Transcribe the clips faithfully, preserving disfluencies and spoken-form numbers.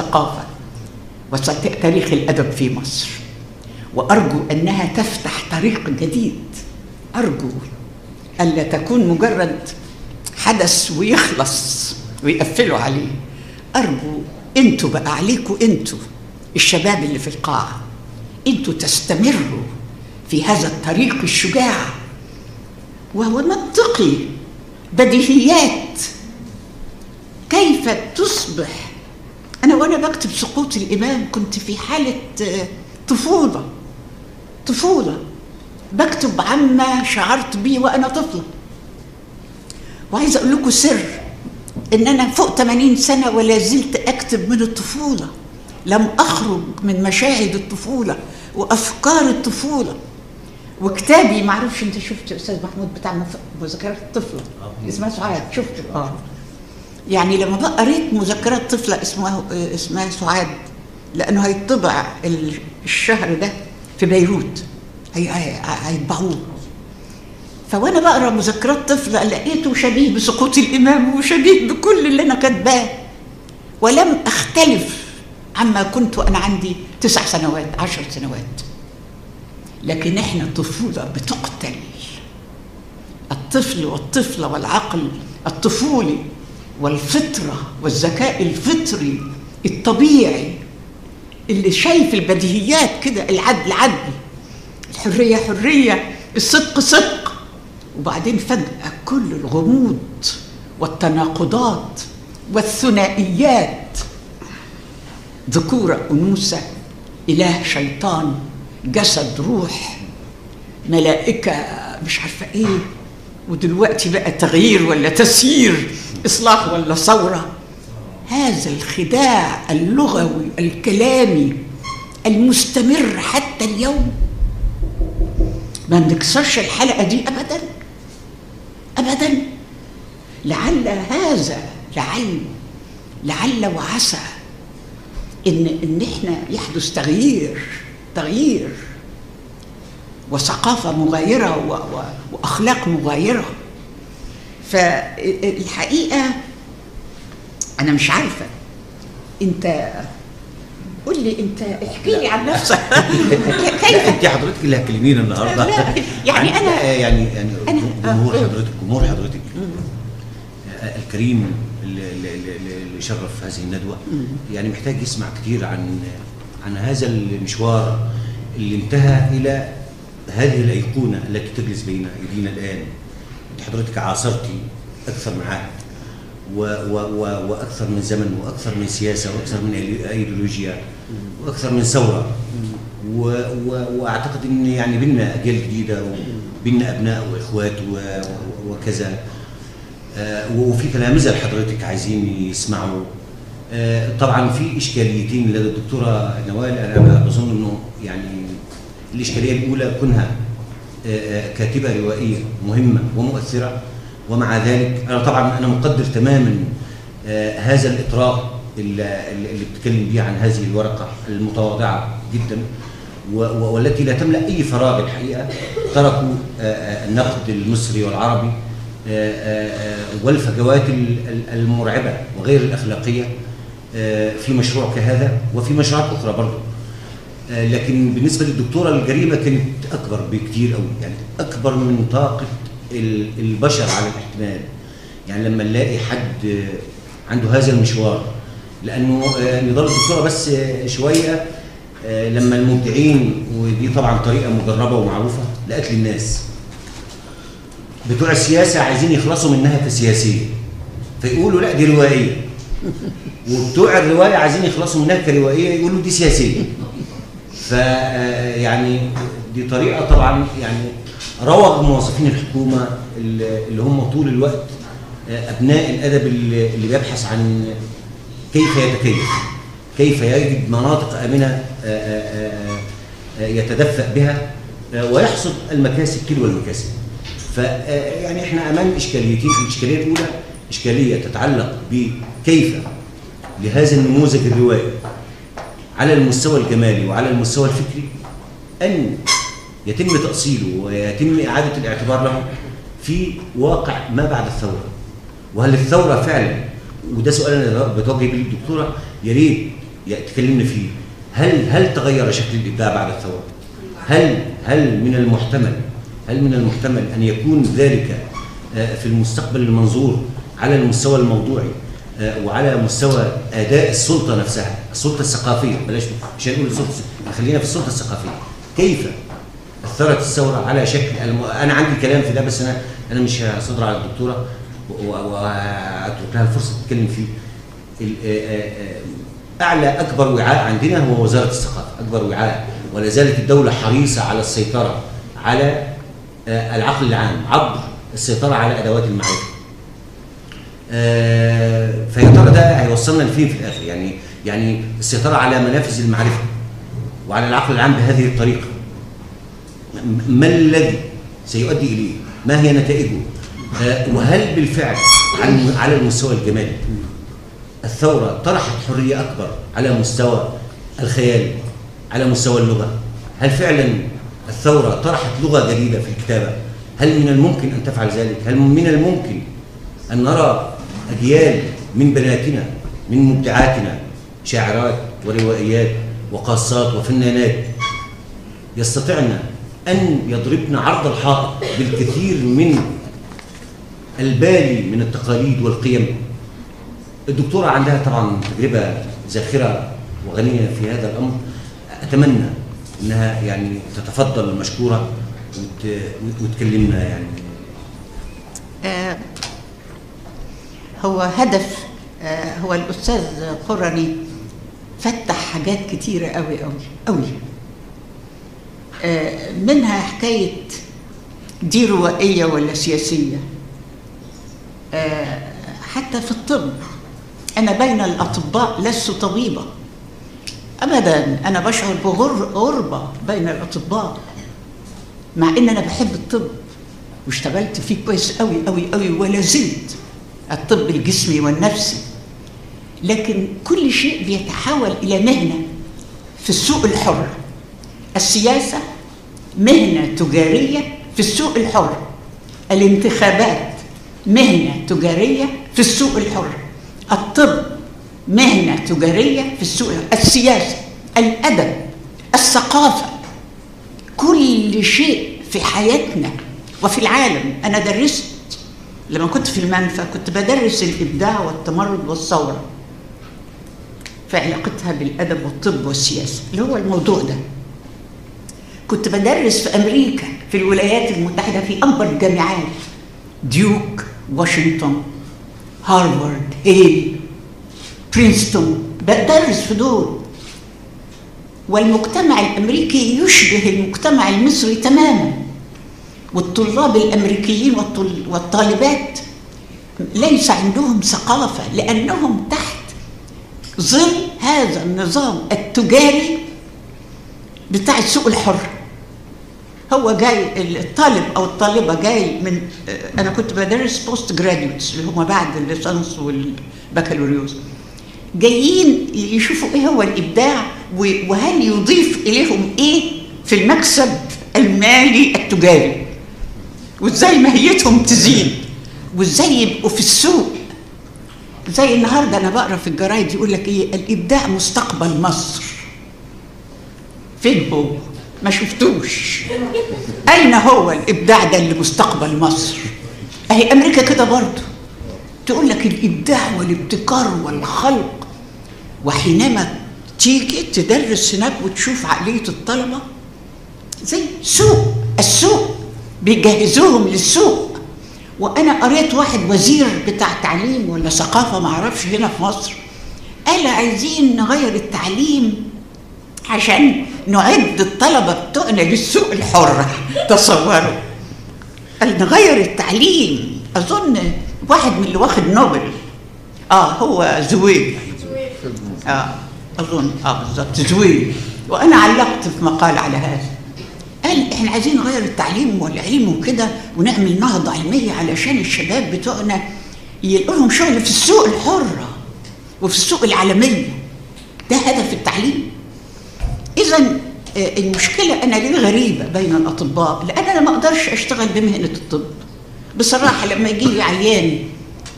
الثقافة وتاريخ الأدب في مصر، وأرجو أنها تفتح طريق جديد. أرجو ألا تكون مجرد حدث ويخلص ويقفلوا عليه. أرجو أنتوا بقى، عليكوا أنتوا الشباب اللي في القاعة، أنتوا تستمروا في هذا الطريق الشجاع، وهو منطقي، بديهيات. كيف تصبح؟ أنا وأنا بكتب سقوط الإمام كنت في حالة طفولة، طفولة بكتب عما شعرت به وأنا طفلة. وعايزة أقول لكم سر، إن أنا فوق ثمانين سنة ولا زلت أكتب من الطفولة، لم أخرج من مشاهد الطفولة وأفكار الطفولة. وكتابي معرفش أنت شفت أستاذ محمود بتاع مذكرات الطفلة اسمها سعاد، شفت؟ آه يعني لما بقى قريت مذكرات طفلة اسمها اسمها سعاد، لأنه هيطبع الشهر ده في بيروت، هيطبعوه. فوانا بقرا مذكرات طفله لقيته شبيه بسقوط الامام وشبيه بكل اللي انا كاتباه، ولم اختلف عما كنت انا عندي تسع سنوات عشر سنوات. لكن احنا الطفوله بتقتل، الطفل والطفله والعقل الطفولي والفطره والذكاء الفطري الطبيعي اللي شايف البديهيات كده، العدل عدل، الحريه حريه، الصدق صدق. وبعدين فجأة كل الغموض والتناقضات والثنائيات، ذكورة أنوثة، إله شيطان، جسد روح، ملائكة مش عارفة إيه. ودلوقتي بقى تغيير ولا تسيير، إصلاح ولا ثورة. هذا الخداع اللغوي الكلامي المستمر حتى اليوم ما نكسرش الحلقة دي أبداً أبداً. لعل هذا لعل لعل وعسى إن إن إحنا يحدث تغيير تغيير وثقافة مغايرة و و وأخلاق مغايرة. فالحقيقة أنا مش عارفة، أنت قول لي، انت احكي لي عن نفسك. كيف انت حضرتك اللي هتكلمين النهارده؟ يعني انا يعني يعني جمهور حضرتك جمهور حضرتك الكريم اللي اللي شرف هذه الندوه، يعني محتاج يسمع كتير عن عن هذا المشوار اللي انتهى الى هذه الايقونه التي تجلس بين ايدينا الان. انت حضرتك عاصرتي اكثر معاها و و و واكثر من زمن، واكثر من سياسه، واكثر من ايديولوجيا، واكثر من ثوره، واعتقد ان يعني بينا اجيال جديده، وبينا ابناء واخوات وكذا، وفي تلامذه لحضرتك عايزين يسمعوا. طبعا في اشكاليتين لدى الدكتوره نوال، انا بظن انه يعني الاشكاليه الاولى كونها كاتبه روائيه مهمه ومؤثره، ومع ذلك انا طبعا انا مقدر تماما آه هذا الاطراء اللي, اللي بتتكلم بيه عن هذه الورقه المتواضعه جدا، والتي لا تملا اي فراغ. الحقيقه تركوا آه النقد المصري والعربي آه آه والفجوات المرعبه وغير الاخلاقيه آه في مشروع كهذا وفي مشروعات اخرى برضه. آه لكن بالنسبه للدكتوره الجريمه كانت اكبر بكتير قوي، يعني اكبر من طاقه البشر على الاحتمال. يعني لما نلاقي حد عنده هذا المشوار، لانه نضال الدكتوره بس شويه لما المبدعين، ودي طبعا طريقه مجربه ومعروفه لقتل الناس، بتوع السياسه عايزين يخلصوا منها كسياسيه فيقولوا لا دي روائيه، وبتوع الروايه عايزين يخلصوا منها كروائيه يقولوا دي سياسيه. فيعني دي طريقه طبعا يعني روج موظفين الحكومة اللي هم طول الوقت أبناء الأدب اللي بيبحث عن كيف يتكيف، كيف يجد مناطق آمنة يتدفأ بها ويحصد المكاسب تلو المكاسب. فيعني احنا أمام إشكاليتين. الإشكالية الأولى إشكالية تتعلق بكيف لهذا النموذج الروائي على المستوى الجمالي وعلى المستوى الفكري أن يتم تأصيله ويتم إعادة الاعتبار له في واقع ما بعد الثورة. وهل الثورة فعلا، وده سؤال أنا بتوجه للدكتورة، يا ريت تكلمنا فيه، هل هل تغير شكل الابداع بعد الثوره؟ هل هل من المحتمل هل من المحتمل ان يكون ذلك في المستقبل المنظور على المستوى الموضوعي وعلى مستوى اداء السلطه نفسها، السلطه الثقافيه، بلاش مش هنقول السلطه، خلينا في السلطه الثقافيه، كيف اثرت الثوره على شكل الم... انا عندي كلام في ده بس انا انا مش هصدر على الدكتوره واترك لها الفرصه تتكلم فيه. اعلى اكبر وعاء عندنا هو وزاره الثقافه، اكبر وعاء، ولا زالت الدوله حريصه على السيطره على العقل العام عبر السيطره على ادوات المعرفه. فيا ترى ده هيوصلنا لفين في الاخر؟ يعني يعني السيطره على منافذ المعرفه وعلى العقل العام بهذه الطريقه. ما الذي سيؤدي اليه؟ ما هي نتائجه؟ وهل بالفعل على المستوى الجمالي الثورة طرحت حرية أكبر على مستوى الخيال، على مستوى اللغة؟ هل فعلا الثورة طرحت لغة جديدة في الكتابة؟ هل من الممكن أن تفعل ذلك؟ هل من الممكن أن نرى أجيال من بناتنا، من مبدعاتنا، شاعرات وروائيات وقاصات وفنانات، يستطعن أن يضربن عرض الحائط بالكثير من البالي من التقاليد والقيم؟ الدكتورة عندها طبعا تجربة زاخرة وغنية في هذا الأمر، أتمنى أنها يعني تتفضل مشكورة وتكلمنا. يعني آه هو هدف آه هو الأستاذ قرني فتح حاجات كتيرة قوي قوي قوي، آه منها حكاية دي روائية ولا سياسية، آه حتى في الطب. أنا بين الأطباء لست طبيبة أبداً، أنا بشعر بغربة بين الأطباء، مع إن أنا بحب الطب واشتغلت فيه كويس قوي قوي قوي، ولا زلت الطب الجسمي والنفسي، لكن كل شيء بيتحول إلى مهنة في السوق الحر. السياسة مهنة تجارية في السوق الحر، الانتخابات مهنة تجارية في السوق الحر، الطب مهنة تجارية في السوق، السياسة، الأدب، الثقافة، كل شيء في حياتنا وفي العالم. أنا درست لما كنت في المنفى، كنت بدرس الإبداع والتمرد والثورة في علاقتها بالأدب والطب والسياسة اللي هو الموضوع ده. كنت بدرس في أمريكا في الولايات المتحدة في أكبر الجامعات، ديوك، واشنطن، هارفارد، هيل، برينستون، بدرس في دول. والمجتمع الامريكي يشبه المجتمع المصري تماما، والطلاب الامريكيين والطالبات ليس عندهم ثقافه لانهم تحت ظل هذا النظام التجاري بتاع السوق الحر. هو جاي الطالب او الطالبه جاي من، انا كنت بدرس بوست جراديوتس اللي هم بعد الليسانس والبكالوريوس، جايين يشوفوا ايه هو الابداع وهل يضيف اليهم ايه في المكسب المالي التجاري، وازاي ماهيتهم تزيد، وازاي يبقوا في السوق. زي النهارده انا بقرا في الجرايد يقول لك ايه، الابداع مستقبل مصر. فين هو؟ ما شفتوش. أين هو الإبداع ده اللي مستقبل مصر؟ أهي أمريكا كده برضه تقول لك الإبداع والابتكار والخلق. وحينما تيجي تدرس هناك وتشوف عقلية الطلبة زي سوق، السوق بيجهزوهم للسوق. وأنا قريت واحد وزير بتاع تعليم ولا ثقافة معرفش هنا في مصر قال عايزين نغير التعليم عشان نعد الطلبة بتوعنا للسوق الحر. تصوروا، نغير التعليم. أظن واحد من اللي واخد نوبل، آه هو زويل، آه أظن، آه بالظبط زويل، وأنا علقت في مقال على هذا. قال إحنا عايزين نغير التعليم والعلم وكده ونعمل نهضة علمية علشان الشباب بتوعنا يلقوا لهم شغل في السوق الحرة وفي السوق العالمية. ده هدف التعليم. إذا المشكلة أنا ليه غريبة بين الأطباء؟ لأن أنا ما أقدرش أشتغل بمهنة الطب بصراحة. لما يجي لي عيان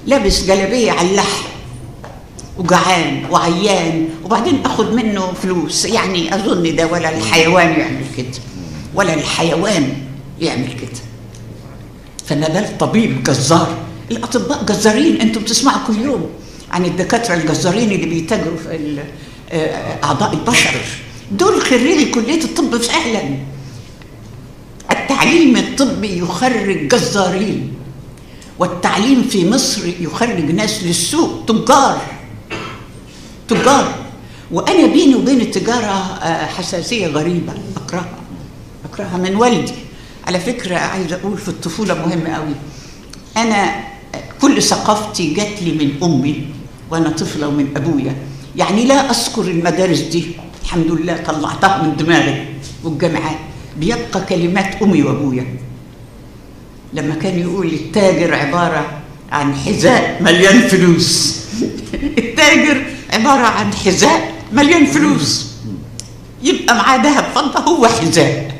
لابس جلابية على اللحم وجعان وعيان وبعدين اخد منه فلوس، يعني اظن ده ولا الحيوان يعمل كده، ولا الحيوان يعمل كده. فنبال طبيب جزار، الاطباء جزارين، انتم بتسمعوا كل يوم عن الدكاتره الجزارين اللي بيتاجروا في اعضاء البشر، دول خريجي كليه الطب فعلا. التعليم الطبي يخرج جزارين، والتعليم في مصر يخرج ناس للسوق، تجار تجار. وانا بيني وبين التجاره حساسيه غريبه، اكرهها اكرهها من والدي. على فكره عايزه اقول في الطفوله مهمه قوي، انا كل ثقافتي جات لي من امي وانا طفله ومن ابويا، يعني لا اذكر المدارس دي، الحمد لله طلعتها من دماغي والجامعات. بيبقى كلمات امي وابويا لما كان يقول التاجر عباره عن حذاء مليان فلوس. التاجر عباره عن حذاء مليان فلوس، يبقى معاه دهب فضه هو حذاء.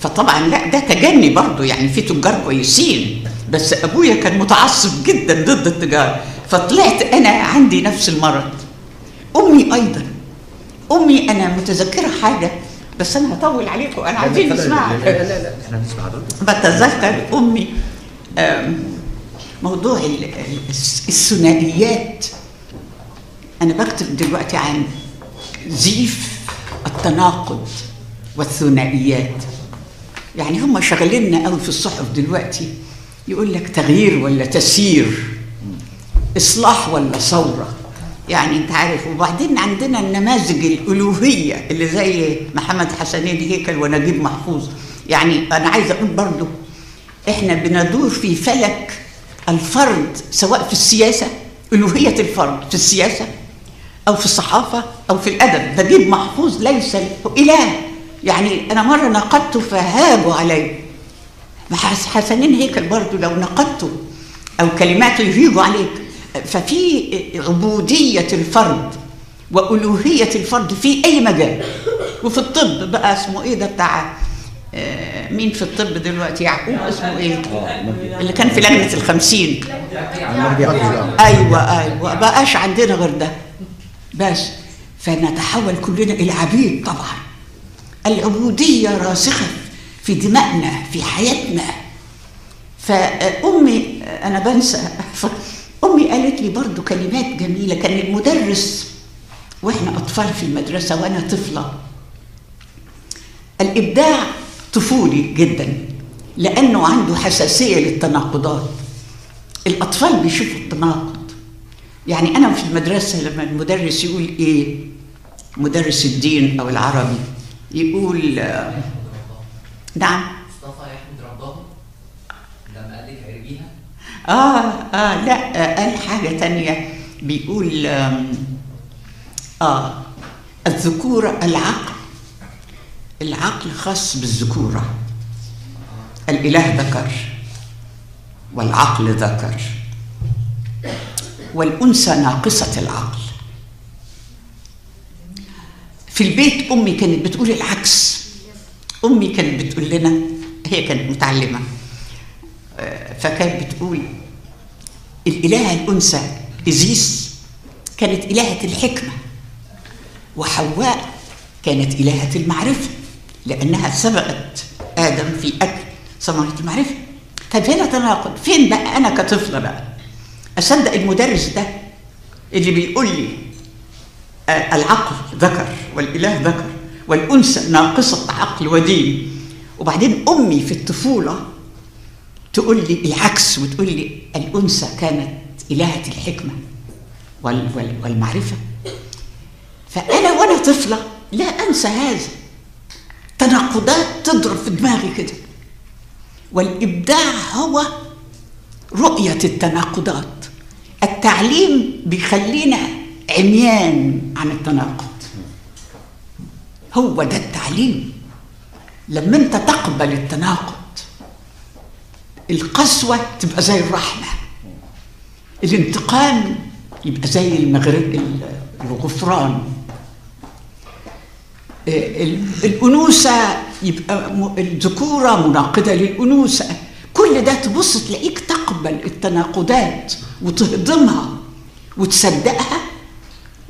فطبعا لا ده تجني برضه، يعني في تجار كويسين، بس ابويا كان متعصب جدا ضد التجاره، فطلعت انا عندي نفس المرض. امي ايضا، امي انا متذكره حاجه بس انا هطول عليكم، انا عايزين نسمعها. لا لا لا احنا هنسمع حضرتك. بتذكر امي موضوع الثنائيات، انا بكتب دلوقتي عن زيف التناقض والثنائيات، يعني هم شغلنا قوي في الصحف دلوقتي، يقول لك تغيير ولا تسيير، اصلاح ولا ثوره، يعني انت عارف. وبعدين عندنا النماذج الالوهيه اللي زي محمد حسنين هيكل ونجيب محفوظ، يعني انا عايزه اقول برضه احنا بندور في فلك الفرد، سواء في السياسه الوهيه الفرد في السياسه او في الصحافه او في الادب. نجيب محفوظ ليس اله، يعني انا مره نقدته فهابوا علي، حسنين هيكل برضه لو نقدته او كلماته يهيجوا عليك. ففي عبودية الفرد وألوهية الفرد في أي مجال. وفي الطب بقى اسمه إيه ده بتاع مين في الطب دلوقتي، يعقوب اسمه إيه اللي كان في لجنة الخمسين؟ أيوه أيوه بقاش عندنا غير ده بس. فنتحول كلنا إلى عبيد طبعا، العبودية راسخة في دمائنا في حياتنا. فأمي أنا بنسى، أمي قالت لي برضو كلمات جميلة. كان المدرس وإحنا أطفال في المدرسة وأنا طفلة، الإبداع طفولي جدا لأنه عنده حساسية للتناقضات، الأطفال بيشوفوا التناقض. يعني أنا في المدرسة لما المدرس يقول إيه، مدرس الدين أو العربي يقول آه نعم آه آه لا قال حاجة تانية، بيقول آه الذكورة، العقل العقل خاص بالذكورة، الإله ذكر والعقل ذكر، والأنثى ناقصة العقل. في البيت أمي كانت بتقول العكس، أمي كانت بتقول لنا، هي كانت متعلمة فكانت بتقول الإلهة الأنثى ايزيس كانت إلهة الحكمة، وحواء كانت إلهة المعرفة لأنها سبقت آدم في أكل ثمرة المعرفة. طب هنا تناقض، فين بقى أنا كطفلة بقى أصدق المدرس ده اللي بيقول لي العقل ذكر والإله ذكر والأنثى ناقصة عقل ودين، وبعدين أمي في الطفولة تقول لي العكس وتقول لي الأنثى كانت إلهة الحكمة والمعرفة. فأنا وأنا طفلة لا أنسى هذا، تناقضات تضرب في دماغي كده، والإبداع هو رؤية التناقضات. التعليم بيخلينا عميان عن التناقض، هو ده التعليم. لما أنت تقبل التناقض، القسوة تبقى زي الرحمة، الانتقام يبقى زي المغرب الغفران، الأنوثة يبقى الذكورة مناقضة للأنوثة. كل ده تبص تلاقيك تقبل التناقضات وتهضمها وتصدقها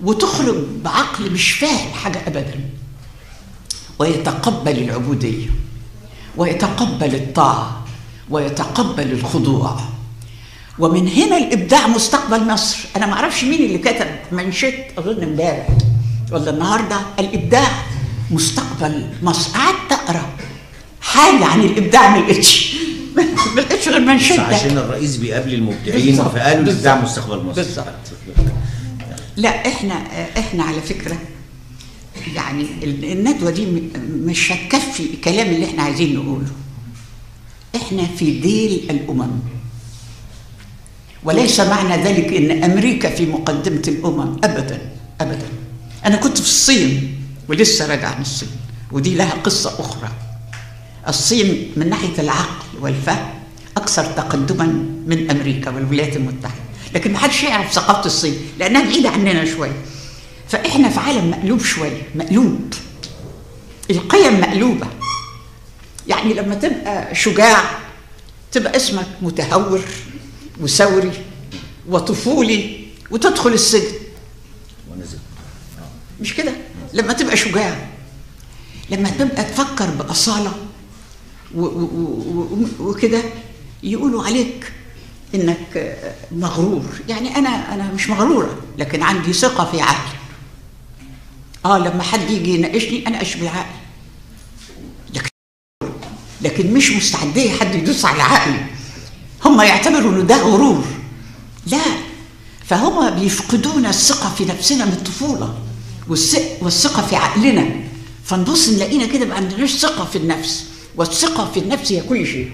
وتخرج بعقل مش فاهم حاجة أبدا، ويتقبل العبودية ويتقبل الطاعة ويتقبل الخضوع. ومن هنا الإبداع مستقبل مصر. أنا ما أعرفش مين اللي كتب منشط، أظن امبارح ولا النهاردة، الإبداع مستقبل مصر. قعدت أقرأ حاجة عن الإبداع ما لقيتش ما لقيتش غير منشطة، عشان الرئيس بيقابل المبدعين فقالوا الإبداع مستقبل مصر. بالظبط. لا احنا احنا على فكره يعني الندوه دي مش هتكفي الكلام اللي احنا عايزين نقوله. احنا في ديل الامم، وليس معنى ذلك ان امريكا في مقدمه الامم ابدا ابدا. انا كنت في الصين ولسه راجعه من الصين، ودي لها قصه اخرى. الصين من ناحيه العقل والفهم اكثر تقدما من امريكا والولايات المتحده، لكن ما حدش يعرف ثقافه الصين لانها بعيده عننا شويه. فاحنا في عالم مقلوب شويه، مقلوب، القيم مقلوبه. يعني لما تبقى شجاع تبقى اسمك متهور وثوري وطفولي وتدخل السجن، مش كده؟ لما تبقى شجاع، لما تبقى تفكر باصاله وكده يقولوا عليك انك مغرور. يعني انا انا مش مغروره، لكن عندي ثقه في عقلي. اه لما حد يجي يناقشني انا اشبه عقلي، لكن لكن مش مستعده حد يدوس على عقلي. هم يعتبروا انه ده غرور، لا. فهم بيفقدون الثقه في نفسنا من الطفوله والثقه في عقلنا، فنبص نلاقينا كده ما عندناش ثقه في النفس. والثقه في النفس هي كل شيء.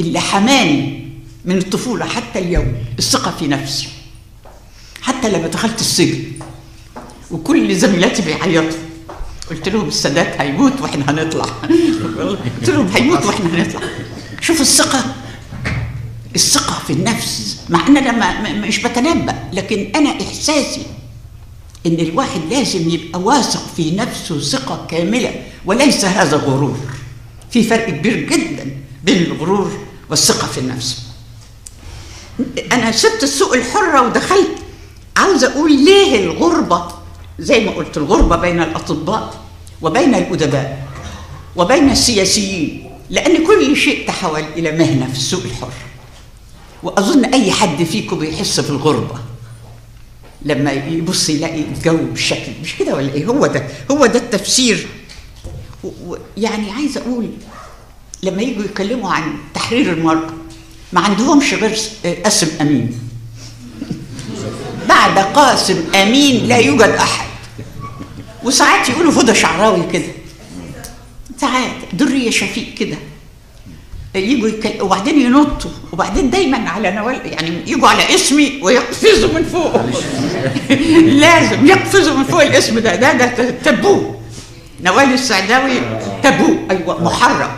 اللي حماني من الطفولة حتى اليوم الثقة في نفسي. حتى لما دخلت السجن وكل زميلاتي بيعيطوا، قلت لهم السادات هيموت واحنا هنطلع قلت لهم هيموت واحنا هنطلع. شوف الثقة، الثقة في النفس، مع ان انا مش بتنبأ، لكن انا احساسي ان الواحد لازم يبقى واثق في نفسه ثقة كاملة، وليس هذا غرور. في فرق كبير جدا بين الغرور والثقة في النفس. أنا سبت السوق الحرة ودخلت، عاوزة أقول ليه الغربة، زي ما قلت، الغربة بين الأطباء وبين الأدباء وبين السياسيين، لأن كل شيء تحول إلى مهنة في السوق الحر. وأظن أي حد فيكم بيحس في الغربة لما يبص يلاقي الجو بالشكل مش كده ولا إيه؟ هو ده هو ده التفسير. يعني عايزة أقول لما يجوا يتكلموا عن تحرير المرأة ما عندهمش غير قاسم امين. بعد قاسم امين لا يوجد احد. وساعات يقولوا فوضى شعراوي كده، ساعات دريه شفيق كده، يجوا يتكلموا وبعدين ينطوا، وبعدين دايما على نوال، يعني يجوا على اسمي ويقفزوا من فوق لازم يقفزوا من فوق الاسم ده ده ده تابو. نوال السعداوي تابو، ايوه، محرم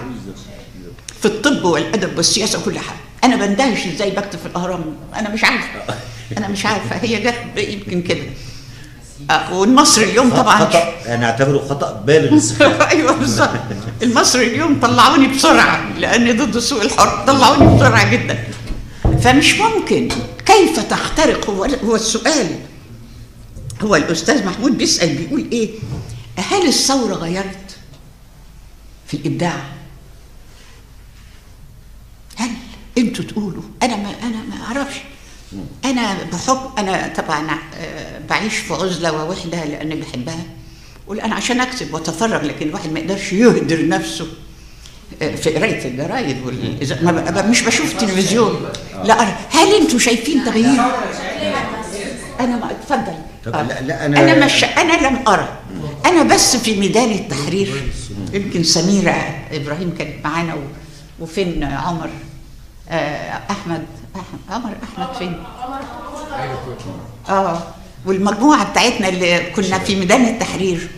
في الطب والادب والسياسه وكل حاجه. انا بندهش ازاي بكتب في الاهرام، انا مش عارفه انا مش عارفه هي جت يمكن كده. والمصري اليوم طبعا خطأ، انا اعتبره خطا بالغ ايوه بالظبط. المصري اليوم طلعوني بسرعه لاني ضد سوق الحر، طلعوني بسرعه جدا. فمش ممكن. كيف تخترق؟ هو هو السؤال. هو الاستاذ محمود بيسال بيقول ايه؟ هل الثوره غيرت في الابداع؟ هل انتوا تقولوا؟ انا ما انا ما اعرفش. انا بحب، انا طبعا بعيش في عزله ووحده لاني بحبها، وانا عشان اكتب واتفرغ، لكن الواحد ما يقدرش يهدر نفسه في قرايه الجرايد وال... مش بشوف تلفزيون، لا أرى. هل انتوا شايفين تغيير؟ انا ما اتفضل. لا لا انا انا مش انا لم ارى، انا بس في ميدان التحرير. يمكن سيمره ابراهيم كانت معانا، و... وفين عمر احمد عمر احمد فين؟ اه والمجموعه بتاعتنا اللي كنا في ميدان التحرير،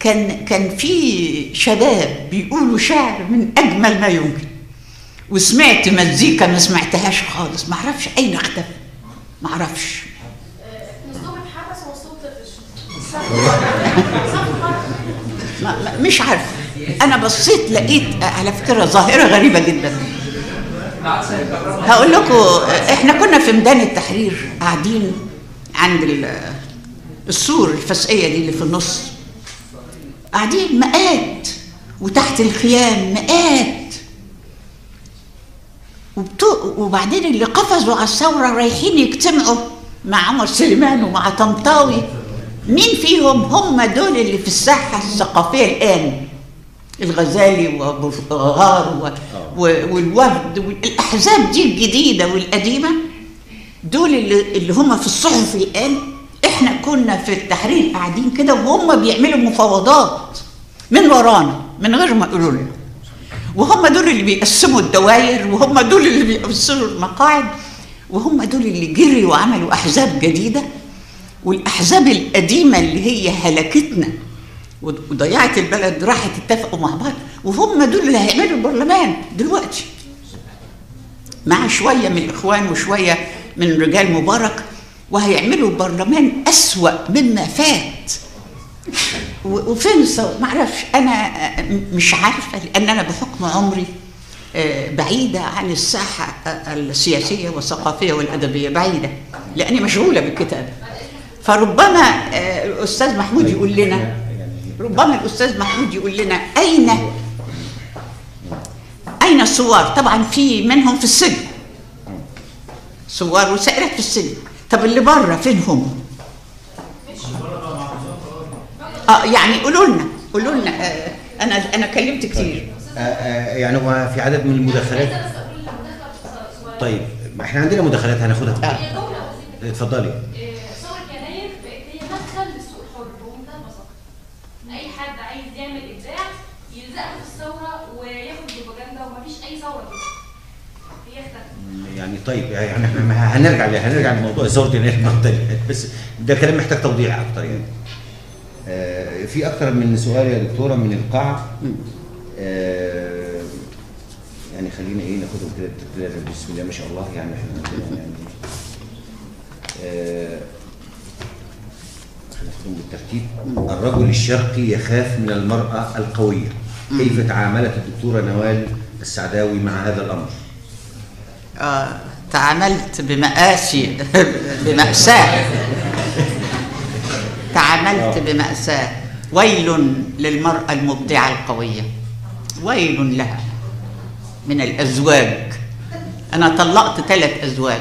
كان كان في شباب بيقولوا شعر من اجمل ما يمكن، وسمعت مزيكا ما سمعتهاش خالص، ما اعرفش اين اختفى، ما اعرفش. اسلوب الحبس وصوت مش عارفه. أنا بصيت لقيت على فكرة ظاهرة غريبة جدا. هقول لكم، إحنا كنا في ميدان التحرير قاعدين عند السور الفسقيه دي اللي في النص، قاعدين مئات وتحت الخيام مئات. وبعدين اللي قفزوا على الثوره رايحين يجتمعوا مع عمر سليمان ومع طنطاوي، مين فيهم؟ هم دول اللي في الساحه الثقافيه الان، الغزالي وابو غار والوفد والاحزاب دي الجديده والقديمه، دول اللي اللي هم في الصحف الان. احنا كنا في التحرير قاعدين كده وهم بيعملوا مفاوضات من ورانا من غير ما يقولوا لنا، وهم دول اللي بيقسموا الدوائر، وهم دول اللي بيقسموا المقاعد، وهم دول اللي جروا وعملوا احزاب جديده. والاحزاب القديمه اللي هي هلكتنا وضيعت البلد راحت اتفقوا مع بعض، وهم دول اللي هيعملوا البرلمان دلوقتي مع شويه من الاخوان وشويه من رجال مبارك، وهيعملوا برلمان أسوأ مما فات. وفين ما اعرفش، انا مش عارفه لان انا بحكم عمري بعيده عن الساحه السياسيه والثقافيه والادبيه، بعيده لاني مشغوله بالكتابه. فربما الاستاذ محمود يقول لنا، ربما الاستاذ محمود يقول لنا اين اين الثوار؟ طبعا في منهم في السجن، ثوار وسائرات في السجن. طب اللي بره فين هم؟ اه يعني قولوا لنا، قولوا لنا. آه انا انا كلمت كتير. آه آه يعني هو في عدد من المداخلات. طيب ما احنا عندنا مداخلات هناخدها. آه. اتفضلي. ثورة يناير بقت هي مدخل للسوق الحر، وده مساقط. اي حد عايز يعمل ابداع يلزقه في الثوره وياخد بروباجندا، ومفيش اي ثوره كده. يعني طيب يعني احنا هنرجع هنرجع لموضوع الثوره يناير بس ده كلام محتاج توضيح اكتر. يعني آه في اكتر من سؤال يا دكتوره من القاعه. آه يعني خلينا ايه ناخدهم كده بسم الله ما شاء الله. يعني احنا يعني آه ناخدهم بالترتيب. الرجل الشرقي يخاف من المراه القويه، كيف تعاملت الدكتوره نوال السعداوي مع هذا الامر؟ آه، تعاملت بمآسي بمأساة تعاملت بمأساة. ويل للمرأة المبدعة القوية، ويل لها من الأزواج. أنا طلقت ثلاث أزواج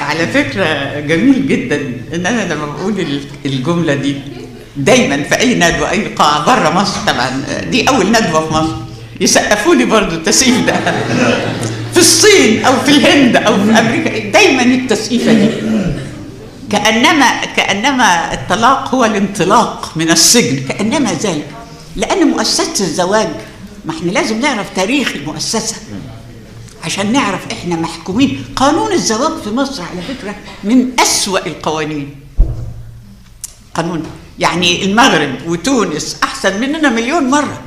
على فكرة جميل جدا إن أنا لما بقول الجملة دي دايما في أي ندوة أي قاعة بره مصر، طبعا دي أول ندوة في مصر، يسقفوا لي برضه التسقيف ده في الصين أو في الهند أو في أمريكا، دايما التسقيفة دي كأنما كأنما الطلاق هو الانطلاق من السجن، كأنما ذلك. لأن مؤسسة الزواج، ما إحنا لازم نعرف تاريخ المؤسسة عشان نعرف احنا محكومين. قانون الزواج في مصر على فكره من أسوأ القوانين، قانون يعني المغرب وتونس احسن مننا مليون مره.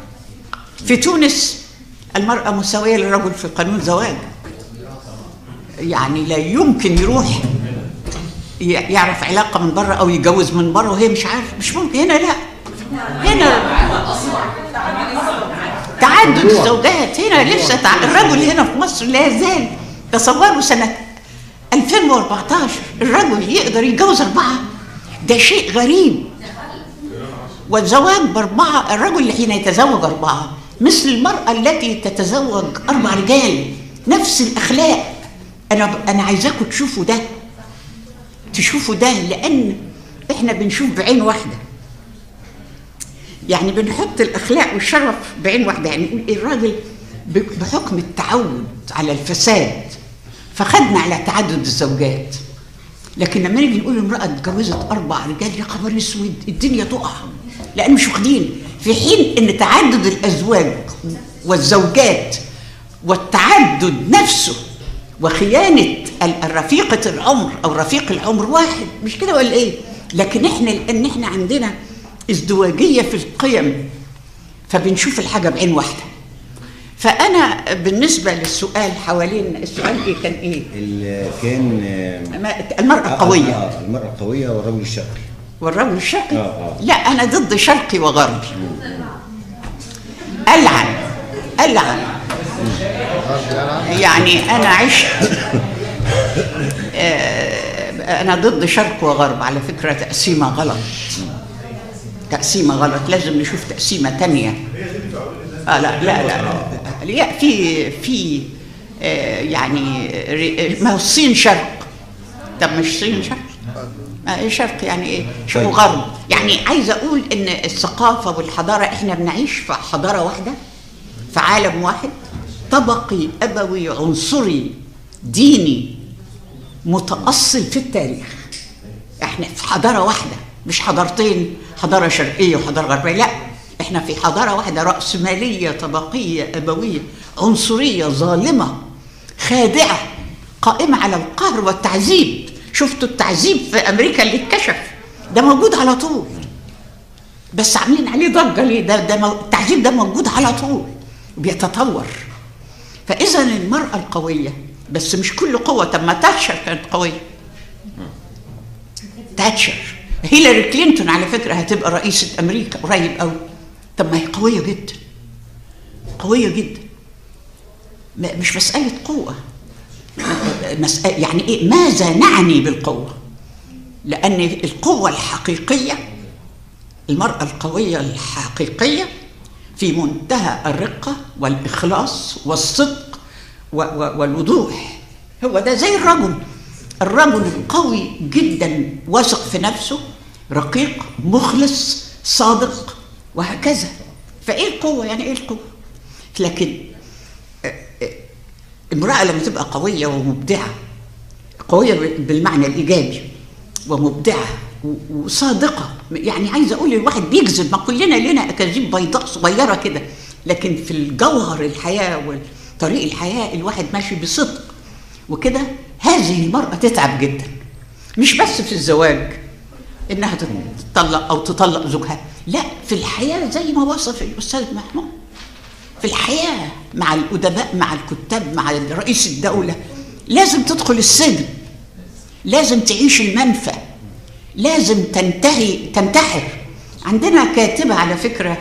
في تونس المراه مساويه للرجل في قانون زواج، يعني لا يمكن يروح يعرف علاقه من بره او يتجوز من بره وهي مش عارفه، مش ممكن. هنا لا، هنا تعدد الزوجات، هنا لسه تع... الرجل هنا في مصر لا زال، تصوروا سنة ألفين وأربعتاشر الرجل يقدر يتجوز أربعة، ده شيء غريب. والزواج بأربعة، الرجل حين يتزوج أربعة مثل المرأة التي تتزوج أربع رجال، نفس الأخلاق. أنا ب... أنا عايزاكم تشوفوا ده، تشوفوا ده، لأن إحنا بنشوف بعين واحدة، يعني بنحط الاخلاق والشرف بعين واحده. يعني نقول الراجل بحكم التعود على الفساد فخدنا على تعدد الزوجات، لكن لما نيجي نقول امراه اتجوزت اربع رجال، يا خبر اسود، الدنيا تقع، لان مش واخدين. في حين ان تعدد الازواج والزوجات والتعدد نفسه وخيانه رفيقه العمر او رفيق العمر واحد، مش كده ولا ايه؟ لكن احنا لان احنا عندنا ازدواجية في القيم فبنشوف الحاجة بعين واحدة. فأنا بالنسبة للسؤال حوالين السؤال إيه كان إيه؟ كان المرأة القوية. آه المرأة القوية والرجل الشرقي. والرجل الشرقي؟ آه آه. لا أنا ضد شرقي وغربي. ألعن ألعن يعني أنا عشت أنا ضد شرق وغرب على فكرة، تقسيمة غلط، تقسيمة غلط، لازم نشوف تقسيمة تانية. آه لا لا لا, لا. في في آه يعني ما هو الصين شرق، طب مش الصين شرق؟ آه شرق يعني إيه؟ شو غرب؟ يعني عايز أقول إن الثقافة والحضارة، إحنا بنعيش في حضارة واحدة، في عالم واحد، طبقي أبوي عنصري ديني متأصل في التاريخ. إحنا في حضارة واحدة، مش حضارتين، حضارة شرقية وحضارة غربية، لا إحنا في حضارة واحدة رأسمالية طبقية أبوية عنصرية ظالمة خادعة قائمة على القهر والتعذيب. شفتوا التعذيب في أمريكا اللي اتكشف ده موجود على طول، بس عاملين عليه ضجة ليه؟ ده ده التعذيب ده موجود على طول وبيتطور. فإذا المرأة القوية، بس مش كل قوة. طب ما تاتشر كانت قوية، تاتشر. هيلاري كلينتون على فكرة هتبقى رئيسة أمريكا قريب قوي، طب ما هي قوية جدا، قوية جدا. مش مسألة قوة، مسألة يعني إيه، ماذا نعني بالقوة؟ لأن القوة الحقيقية، المرأة القوية الحقيقية في منتهى الرقة والإخلاص والصدق والوضوح. هو ده زي الرجل، الرجل قوي جدا، واثق في نفسه، رقيق، مخلص، صادق، وهكذا. فايه القوه؟ يعني ايه القوه؟ لكن امراه لما تبقى قويه ومبدعه، قويه بالمعنى الايجابي ومبدعه وصادقه، يعني عايزه اقول الواحد بيكذب، ما كلنا لنا اكاذيب بيضاء صغيره كده، لكن في الجوهر الحياه وطريق الحياه الواحد ماشي بصدق وكده. هذه المرأة تتعب جدا، مش بس في الزواج انها تطلق او تطلق زوجها، لا في الحياة زي ما وصف الأستاذ محمود، في الحياة مع الأدباء مع الكتاب مع رئيس الدولة، لازم تدخل السجن، لازم تعيش المنفى، لازم تنتهي تنتحر. عندنا كاتبة على فكرة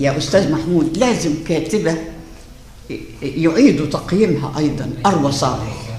يا أستاذ محمود، لازم كاتبة يعيدوا تقييمها أيضا، أروى صادق.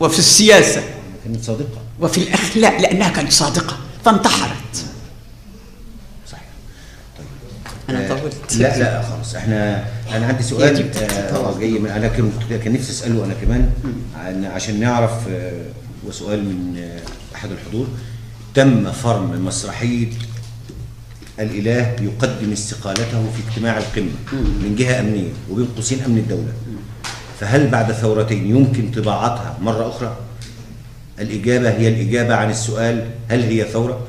وفي السياسة، كانت صادقة، وفي الأخلاق لأنها كانت صادقة، فانتحرت. صحيح. طيب أنا طولت. لا لا خلاص، احنا أنا عندي سؤال آه جاي من، أنا كان نفسي أسأله أنا كمان عن... عشان نعرف آه، وسؤال من آه أحد الحضور. تم فرم مسرحية الإله يقدم استقالته في اجتماع القمة من جهة أمنية وبين قوسين أمن الدولة، فهل بعد ثورتين يمكن طباعتها مرة أخرى؟ الإجابة هي الإجابة عن السؤال هل هي ثورة؟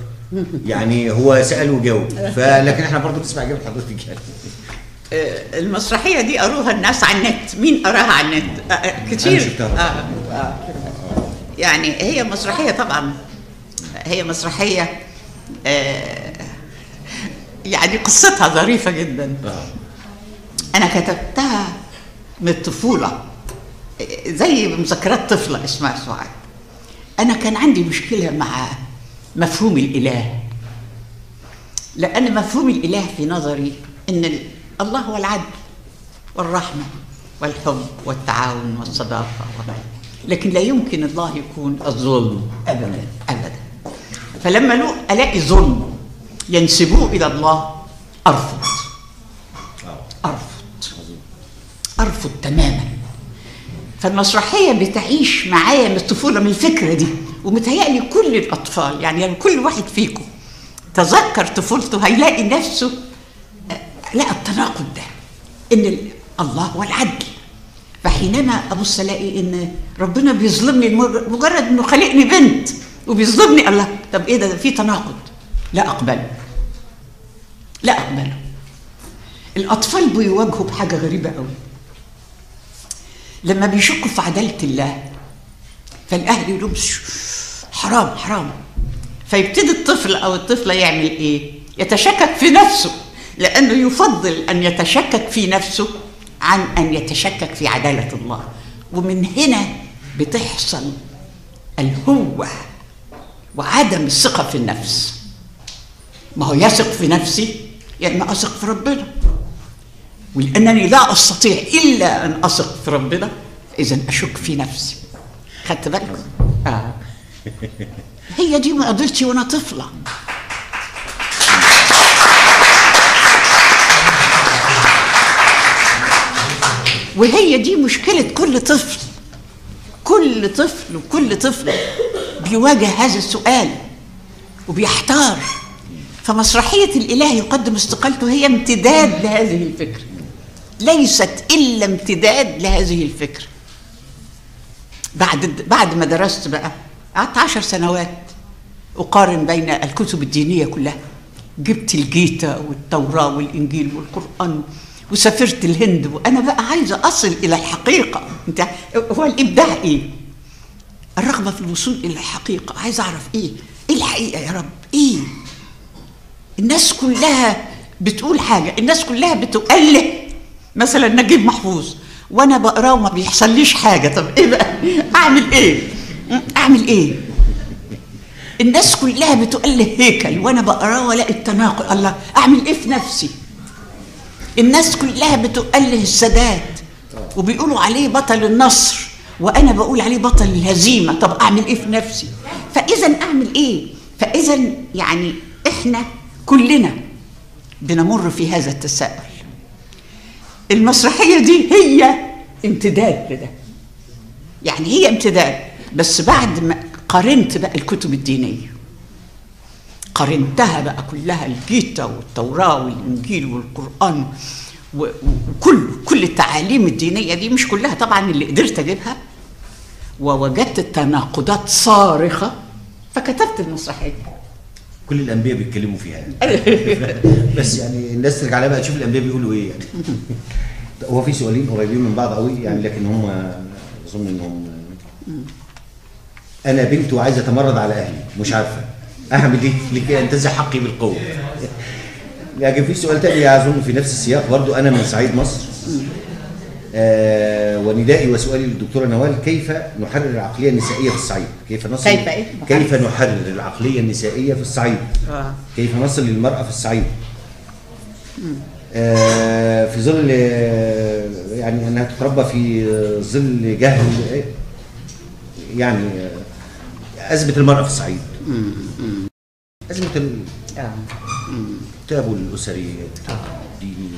يعني هو سأل وجاوب، فلكن إحنا برضه بنسمع إجابة حضرتك. المسرحية دي أروها الناس على النت، مين أراها على النت؟ أه كتير. آه آه يعني هي مسرحية، طبعا هي مسرحية آه يعني قصتها ظريفة جدا. أنا كتبتها من الطفولة زي مذكرات طفلة اسمها سعاد. أنا كان عندي مشكلة مع مفهوم الإله، لأن مفهوم الإله في نظري إن الله هو العدل والرحمة والحب والتعاون والصداقة، لكن لا يمكن الله يكون الظلم أبدا أبدا. فلما ألاقي ظلم ينسبوه إلى الله أرفض أرفض أرفض تماما. فالمسرحية بتعيش معايا من الطفولة من الفكرة دي، ومتهيألي كل الأطفال يعني, يعني كل واحد فيكم تذكر طفولته هيلاقي نفسه لا التناقض ده، إن الله هو العدل، فحينما أبص ألاقي إن ربنا بيظلمني مجرد إنه خلقني بنت وبيظلمني الله. طب إيه ده, ده في تناقض، لا أقبله لا أقبله. الأطفال بيواجهوا بحاجة غريبة قوي، لما بيشكوا في عداله الله، فالاهل يقولوا حرام حرام، فيبتدي الطفل او الطفله يعمل ايه؟ يتشكك في نفسه، لانه يفضل ان يتشكك في نفسه عن ان يتشكك في عداله الله. ومن هنا بتحصل الهوه وعدم الثقه في النفس. ما هو يثق في نفسي يعني ما اثق في ربنا، ولانني لا استطيع الا ان اثق في ربنا اذا اشك في نفسي. خدت بالك؟ اه هي دي مقدرتي وانا طفله. وهي دي مشكله كل طفل، كل طفل وكل طفله بيواجه هذا السؤال وبيحتار. فمسرحيه الاله يقدم استقالته هي امتداد لهذه الفكره، ليست الا امتداد لهذه الفكره. بعد بعد ما درست بقى قعدت عشر سنوات اقارن بين الكتب الدينيه كلها، جبت الجيتا والتوراه والانجيل والقران، وسافرت الهند، وانا بقى عايزه اصل الى الحقيقه. انت هو الابداع ايه؟ الرغبه في الوصول الى الحقيقه، عايزه اعرف ايه؟ ايه الحقيقه يا رب؟ ايه؟ الناس كلها بتقول حاجه، الناس كلها بتؤله مثلا نجيب محفوظ، وانا بقراه وما بيحصليش حاجه. طب ايه بقى؟ اعمل ايه؟ اعمل ايه؟ الناس كلها بتؤله هيكل، وانا بقراه ولا التناقض، الله اعمل ايه في نفسي؟ الناس كلها بتؤله السادات وبيقولوا عليه بطل النصر، وانا بقول عليه بطل الهزيمه، طب اعمل ايه في نفسي؟ فاذا اعمل ايه؟ فاذا يعني احنا كلنا بنمر في هذا التساؤل. المسرحيه دي هي امتداد لده، يعني هي امتداد. بس بعد ما قارنت بقى الكتب الدينيه، قارنتها بقى كلها، الجيتا والتوراه والانجيل والقران وكل كل التعاليم الدينيه دي، مش كلها طبعا اللي قدرت اجيبها، ووجدت تناقضات صارخه فكتبت المسرحيه. كل الانبياء بيتكلموا فيها يعني. بس يعني الناس ترجع لها بقى تشوف الانبياء بيقولوا ايه يعني. هو في سؤالين قريبين من بعض قوي يعني، لكن هم اظن انهم انا بنت وعايزه اتمرد على اهلي مش عارفه اعمل ايه لكي انتزع حقي بالقوه. لكن في سؤال تاني اظن في نفس السياق برضو، انا من صعيد مصر، آه وندائي وسؤالي للدكتوره نوال، كيف نحرر العقليه النسائيه في الصعيد؟ كيف نصل كيف ايه؟ كيف نحرر العقليه النسائيه في الصعيد؟ آه. كيف نصل للمراه في الصعيد؟ آه في ظل يعني انها تتربى في ظل جهل يعني ازمه المراه في الصعيد. ازمه التابو الاسري الديني.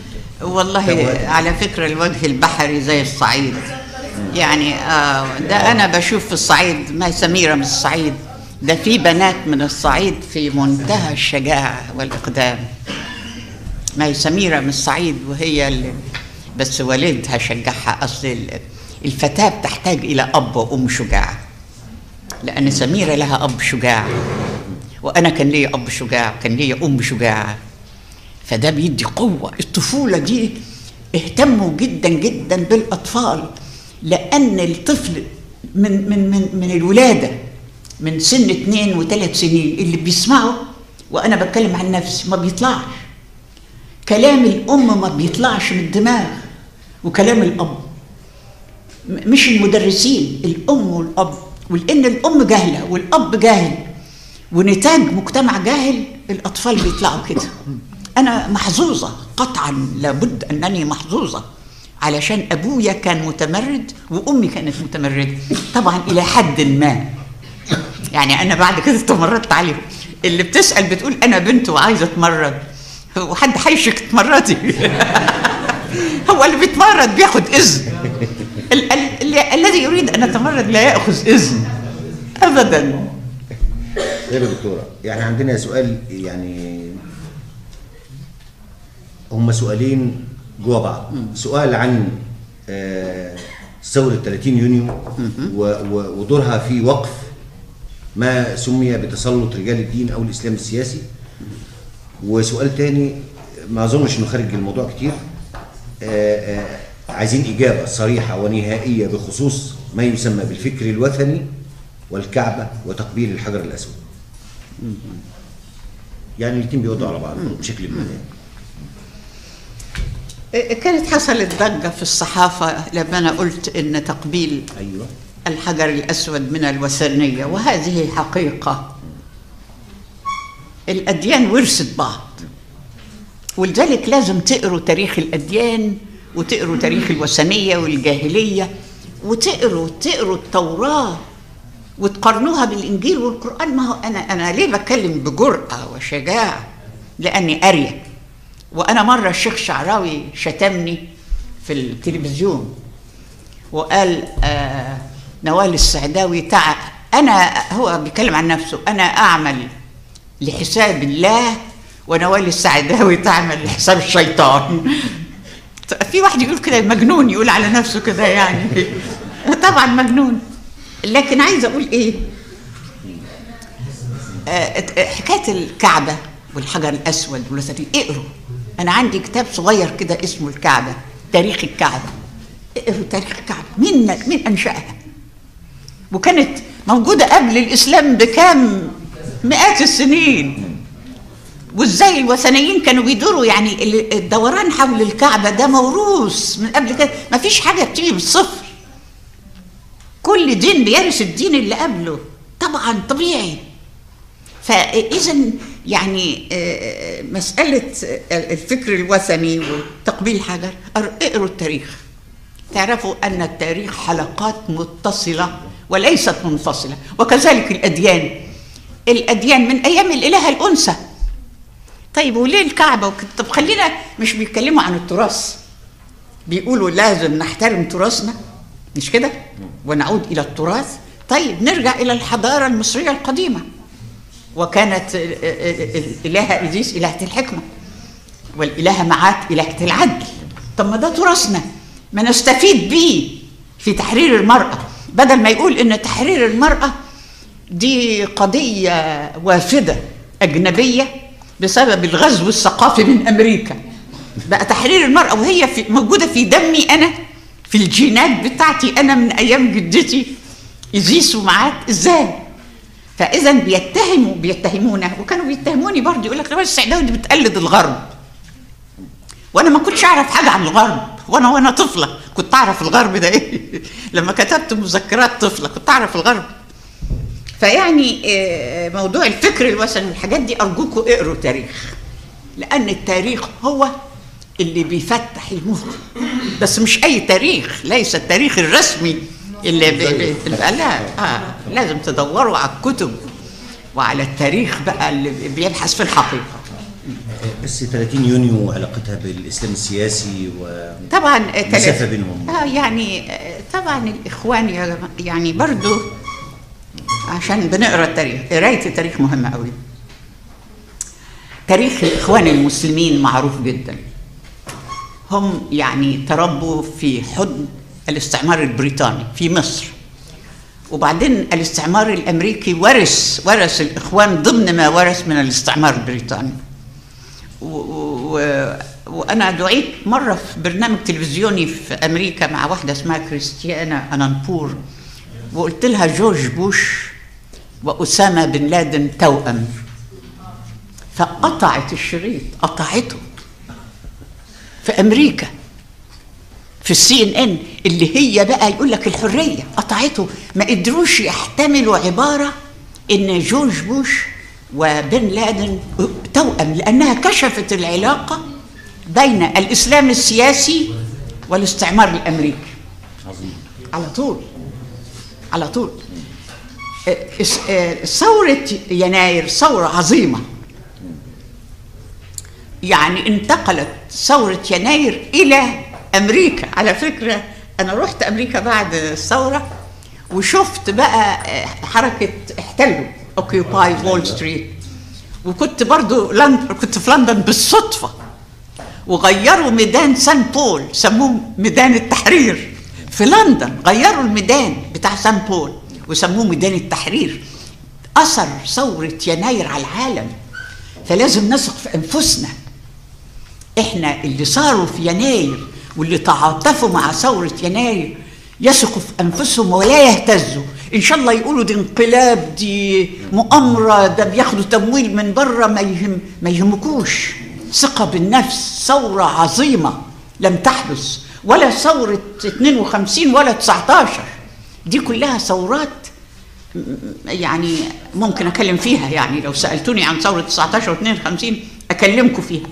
والله على فكرة الوجه البحري زي الصعيد يعني، آه ده أنا بشوف في الصعيد، ما سميرة من الصعيد، ده في بنات من الصعيد في منتهى الشجاعة والإقدام. ما سميرة من الصعيد وهي اللي بس والدها شجعها، أصل الفتاة بتحتاج إلى أب وأم شجاعة، لأن سميرة لها أب شجاع، وأنا كان لي أب شجاع، كان لي أم شجاعة، فده بيدي قوة. الطفولة دي اهتموا جدا جدا بالأطفال، لأن الطفل من من من من الولادة، من سن اثنين وثلاث سنين اللي بيسمعوا، وأنا بتكلم عن نفسي، ما بيطلعش كلام الأم، ما بيطلعش من الدماغ، وكلام الأب مش المدرسين، الأم والأب، ولأن الأم جاهلة والأب جاهل ونتاج مجتمع جاهل، الأطفال بيطلعوا كده. أنا محظوظة قطعاً، لابد أنني محظوظة، علشان أبويا كان متمرد وأمي كانت متمردة، طبعاً إلى حد ما يعني. أنا بعد كده تمردت عليهم. اللي بتسأل بتقول أنا بنت وعايزة أتمرد، وحد حيشك تمردي؟ هو اللي بيتمرد بياخد إذن، ال ال الذي يريد أن يتمرد لا يأخذ إذن أبداً. يا دكتورة يعني عندنا سؤال، يعني هما سؤالين جوا بعض، سؤال عن ثورة ثلاثين يونيو ودورها في وقف ما سمي بتسلط رجال الدين أو الإسلام السياسي، وسؤال تاني ما أظنش إنه خارج الموضوع كتير، عايزين إجابة صريحة ونهائية بخصوص ما يسمى بالفكر الوثني والكعبة وتقبيل الحجر الأسود. يعني الاتنين بيوضعوا على بعض بشكل ما. كانت حصلت ضجة في الصحافة لما أنا قلت إن تقبيل أيوة الحجر الأسود من الوثنية، وهذه حقيقة. الأديان ورثت بعض، ولذلك لازم تقروا تاريخ الأديان وتقروا تاريخ الوثنية والجاهلية، وتقروا تقروا التوراة وتقارنوها بالإنجيل والقرآن. ما هو أنا أنا ليه بتكلم بجرأة وشجاعة؟ لأني قارية. وأنا مرة الشيخ شعراوي شتمني في التلفزيون وقال آه نوال السعداوي تع أنا، هو بيتكلم عن نفسه، أنا أعمل لحساب الله ونوال السعداوي تعمل لحساب الشيطان. في واحد يقول كده مجنون، يقول على نفسه كده يعني طبعا مجنون. لكن عايزه اقول ايه، حكايه الكعبه والحجر الاسود والوثنية، اقروا. انا عندي كتاب صغير كده اسمه الكعبه، تاريخ الكعبه. اقروا تاريخ الكعبه، مين مين انشاها، وكانت موجوده قبل الاسلام بكام مئات السنين، وازاي الوثنيين كانوا بيدوروا. يعني الدوران حول الكعبه ده موروث من قبل كده، ما فيش حاجه بتيجي من الصفر. كل دين بيرث الدين اللي قبله، طبعا طبيعي. فاذا يعني مساله الفكر الوثني وتقبيل حجر، اقروا التاريخ تعرفوا ان التاريخ حلقات متصله وليست منفصله. وكذلك الاديان، الاديان من ايام الالهه الانثى. طيب وليه الكعبه وكده؟ طب خلينا، مش بيتكلموا عن التراث، بيقولوا لازم نحترم تراثنا، مش كده؟ ونعود الى التراث. طيب نرجع الى الحضاره المصريه القديمه، وكانت الالهه ايزيس الهه الحكمه، والالهه معاك الهه العدل. طب ما ده تراثنا، ما نستفيد بيه في تحرير المراه، بدل ما يقول ان تحرير المراه دي قضيه وافده اجنبيه بسبب الغزو الثقافي من امريكا. بقى تحرير المراه وهي في موجوده في دمي انا، في الجينات بتاعتي انا من ايام جدتي ايزيس ومعاك. ازاي؟ فاذا بيتهموا بيتهمونا، وكانوا بيتهموني برضه، يقول لك نوال السعداوي دي بتقلد الغرب. وانا ما كنتش اعرف حاجه عن الغرب، وانا وانا طفله كنت اعرف الغرب ده ايه؟ لما كتبت مذكرات طفله كنت اعرف الغرب. فيعني موضوع الفكر الوثني والحاجات دي، ارجوكم اقروا تاريخ، لان التاريخ هو اللي بيفتح المخ. بس مش اي تاريخ، ليس التاريخ الرسمي اللي بيبقى، لا آه. لازم تدوروا على الكتب وعلى التاريخ بقى اللي بيبحث في الحقيقه. بس ثلاثين يونيو وعلاقتها بالاسلام السياسي وطبعا المسافه بينهم اه يعني طبعا الاخوان يعني برضو، عشان بنقرا التاريخ، قرايه التاريخ مهمه قوي. تاريخ الاخوان المسلمين معروف جدا، هم يعني تربوا في حضن الاستعمار البريطاني في مصر، وبعدين الاستعمار الامريكي ورث ورث الاخوان ضمن ما ورث من الاستعمار البريطاني. وانا دعيت مره في برنامج تلفزيوني في امريكا مع واحده اسمها كريستيانا أنانفور، وقلت لها جورج بوش واسامه بن لادن توأم، فقطعت الشريط، قطعته في امريكا في السي ان ان اللي هي بقى يقول لك الحريه، قطعته. ما قدروش يحتملوا عباره ان جورج بوش وبن لادن توأم، لانها كشفت العلاقه بين الاسلام السياسي والاستعمار الامريكي. عظيم. على طول على طول. ثورة يناير ثورة عظيمة، يعني انتقلت ثورة يناير إلى أمريكا. على فكرة أنا رحت أمريكا بعد الثورة وشفت بقى حركة احتلوا اوكيوباي وول ستريت، وكنت برضو لندن، كنت في لندن بالصدفة، وغيروا ميدان سان بول، سموه ميدان التحرير في لندن. غيروا الميدان بتاع سان بول وسموه ميدان التحرير. اثر ثوره يناير على العالم، فلازم نثق في انفسنا. احنا اللي صاروا في يناير واللي تعاطفوا مع ثورة يناير يثقوا في أنفسهم ولا يهتزوا. إن شاء الله يقولوا دي انقلاب، دي مؤامرة، ده بياخدوا تمويل من بره، ما يهم ما يهمكوش. ثقة بالنفس. ثورة عظيمة لم تحدث، ولا ثورة اثنين وخمسين ولا تسعتاشر، دي كلها ثورات يعني ممكن أكلم فيها، يعني لو سألتوني عن ثورة تسعتاشر و اثنين وخمسين أكلمكم فيها،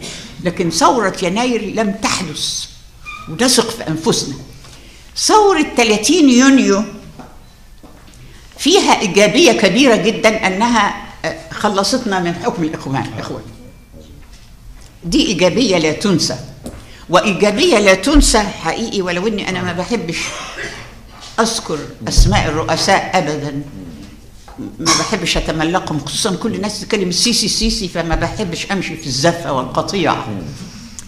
لكن ثورة يناير لم تحدث، ونثق في أنفسنا. ثورة ثلاثين يونيو فيها إيجابية كبيرة جدا، أنها خلصتنا من حكم الإخوان. دي إيجابية لا تنسى، وإيجابية لا تنسى حقيقي، ولو أني أنا ما بحبش أذكر أسماء الرؤساء أبدا، ما بحبش أتملقهم، خصوصا كل الناس تتكلم السيسي السيسي، فما بحبش أمشي في الزفة والقطيع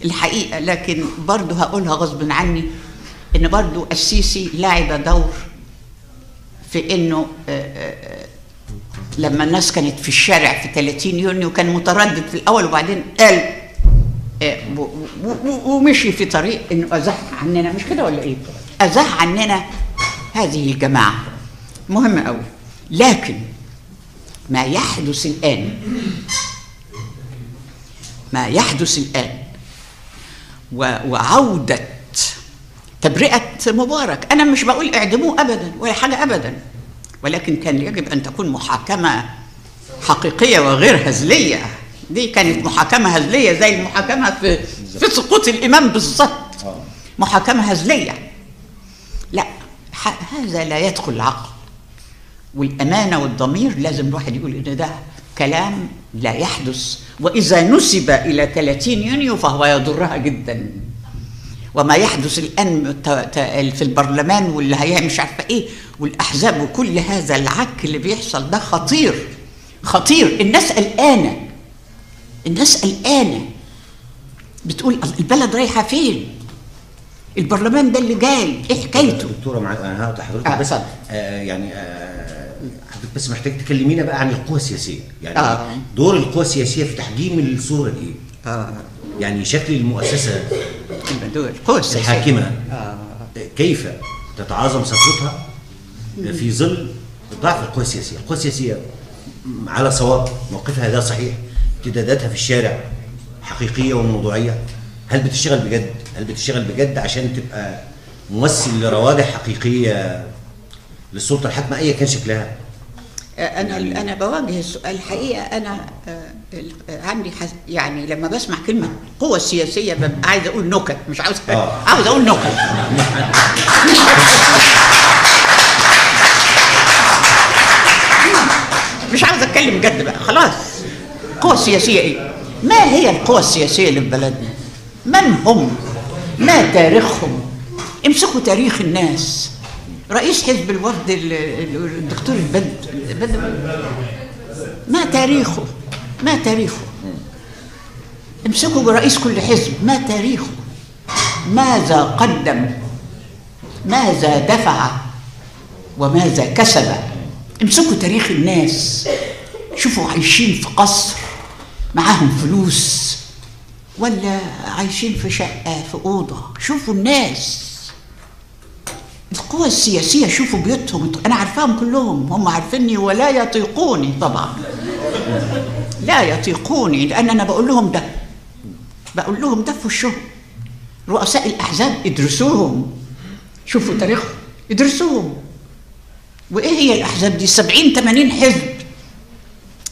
الحقيقة، لكن برضو هقولها غصب عني، إن برضو السيسي لعب دور في إنه لما الناس كانت في الشارع في ثلاثين يونيو كان متردد في الأول، وبعدين قال ومشي في طريق إنه أزاح عننا، مش كده ولا إيه؟ أزاح عننا هذه الجماعة، مهم أوي. لكن ما يحدث الآن، ما يحدث الآن وعودة تبرئة مبارك، أنا مش بقول اعدموه أبدا ولا حاجة أبدا، ولكن كان يجب أن تكون محاكمة حقيقية وغير هزلية. دي كانت محاكمة هزلية زي المحاكمة في في سقوط الإمام بالظبط، محاكمة هزلية. لا، هذا لا يدخل العقل، والأمانة والضمير لازم الواحد يقول إن ده كلام لا يحدث، وإذا نسب إلى ثلاثين يونيو فهو يضرها جدا. وما يحدث الآن في البرلمان واللي هي مش عارفة إيه والأحزاب وكل هذا العك اللي بيحصل ده خطير خطير. الناس قلقانة، الناس قلقانة، بتقول البلد رايحة فين؟ البرلمان ده اللي جاي ايه حكايته؟ دكتوره معاك انا هقطع حضرتك آه بس آه يعني آه حضرتك بس محتاج تكلمينا بقى عن القوى السياسيه، يعني آه. دور القوى السياسيه في تحجيم الصوره دي ايه؟ آه. يعني شكل المؤسسه القوى السياسيه الحاكمه آه. كيف تتعاظم سطوتها في ظل ضعف القوى السياسيه؟ القوى السياسيه على صواب، موقفها ده صحيح، امتداداتها في الشارع حقيقيه وموضوعيه، هل بتشتغل بجد؟ هل بتشتغل بجد عشان تبقى ممثل لروادح حقيقيه للسلطه الحاكمه ايا كان شكلها؟ انا انا بواجه السؤال حقيقه، انا عندي يعني لما بسمع كلمه قوه سياسيه ببقى عايز اقول نكت، مش عاوز آه. عاوز اقول نكت. مش عاوز اتكلم جد بقى، خلاص. قوه سياسيه ايه؟ ما هي القوى السياسيه اللي في بلدنا؟ من هم؟ ما تاريخهم؟ امسكوا تاريخ الناس. رئيس حزب الوفد الدكتور البدوي ما تاريخه؟ ما تاريخه؟ امسكوا برئيس كل حزب، ما تاريخه؟ ماذا قدم؟ ماذا دفع؟ وماذا كسب؟ امسكوا تاريخ الناس، شوفوا عايشين في قصر معاهم فلوس ولا عايشين في شقة في أوضة، شوفوا الناس. القوى السياسية شوفوا بيوتهم، أنا عارفاهم كلهم، هم عارفيني ولا يطيقوني طبعا، لا يطيقوني، لأن أنا بقول لهم ده، بقول لهم ده في وشهم. رؤساء الأحزاب ادرسوهم، شوفوا تاريخهم، ادرسوهم. وإيه هي الأحزاب دي؟ سبعين تمانين حزب،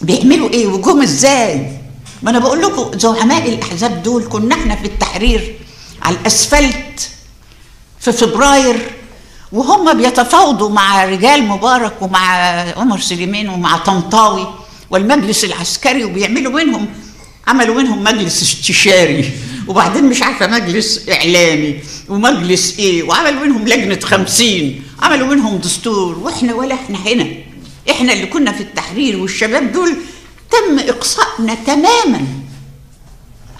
بيعملوا إيه وجوهم إزاي؟ ما أنا بقول لكم زعماء الأحزاب دول كنا إحنا في التحرير على الأسفلت في فبراير، وهم بيتفاوضوا مع رجال مبارك ومع عمر سليمان ومع طنطاوي والمجلس العسكري، وبيعملوا منهم، عملوا منهم مجلس استشاري، وبعدين مش عارفة مجلس إعلامي ومجلس إيه، وعملوا منهم لجنة خمسين، عملوا منهم دستور، وإحنا ولا إحنا هنا، إحنا اللي كنا في التحرير والشباب دول تم إقصائنا تماما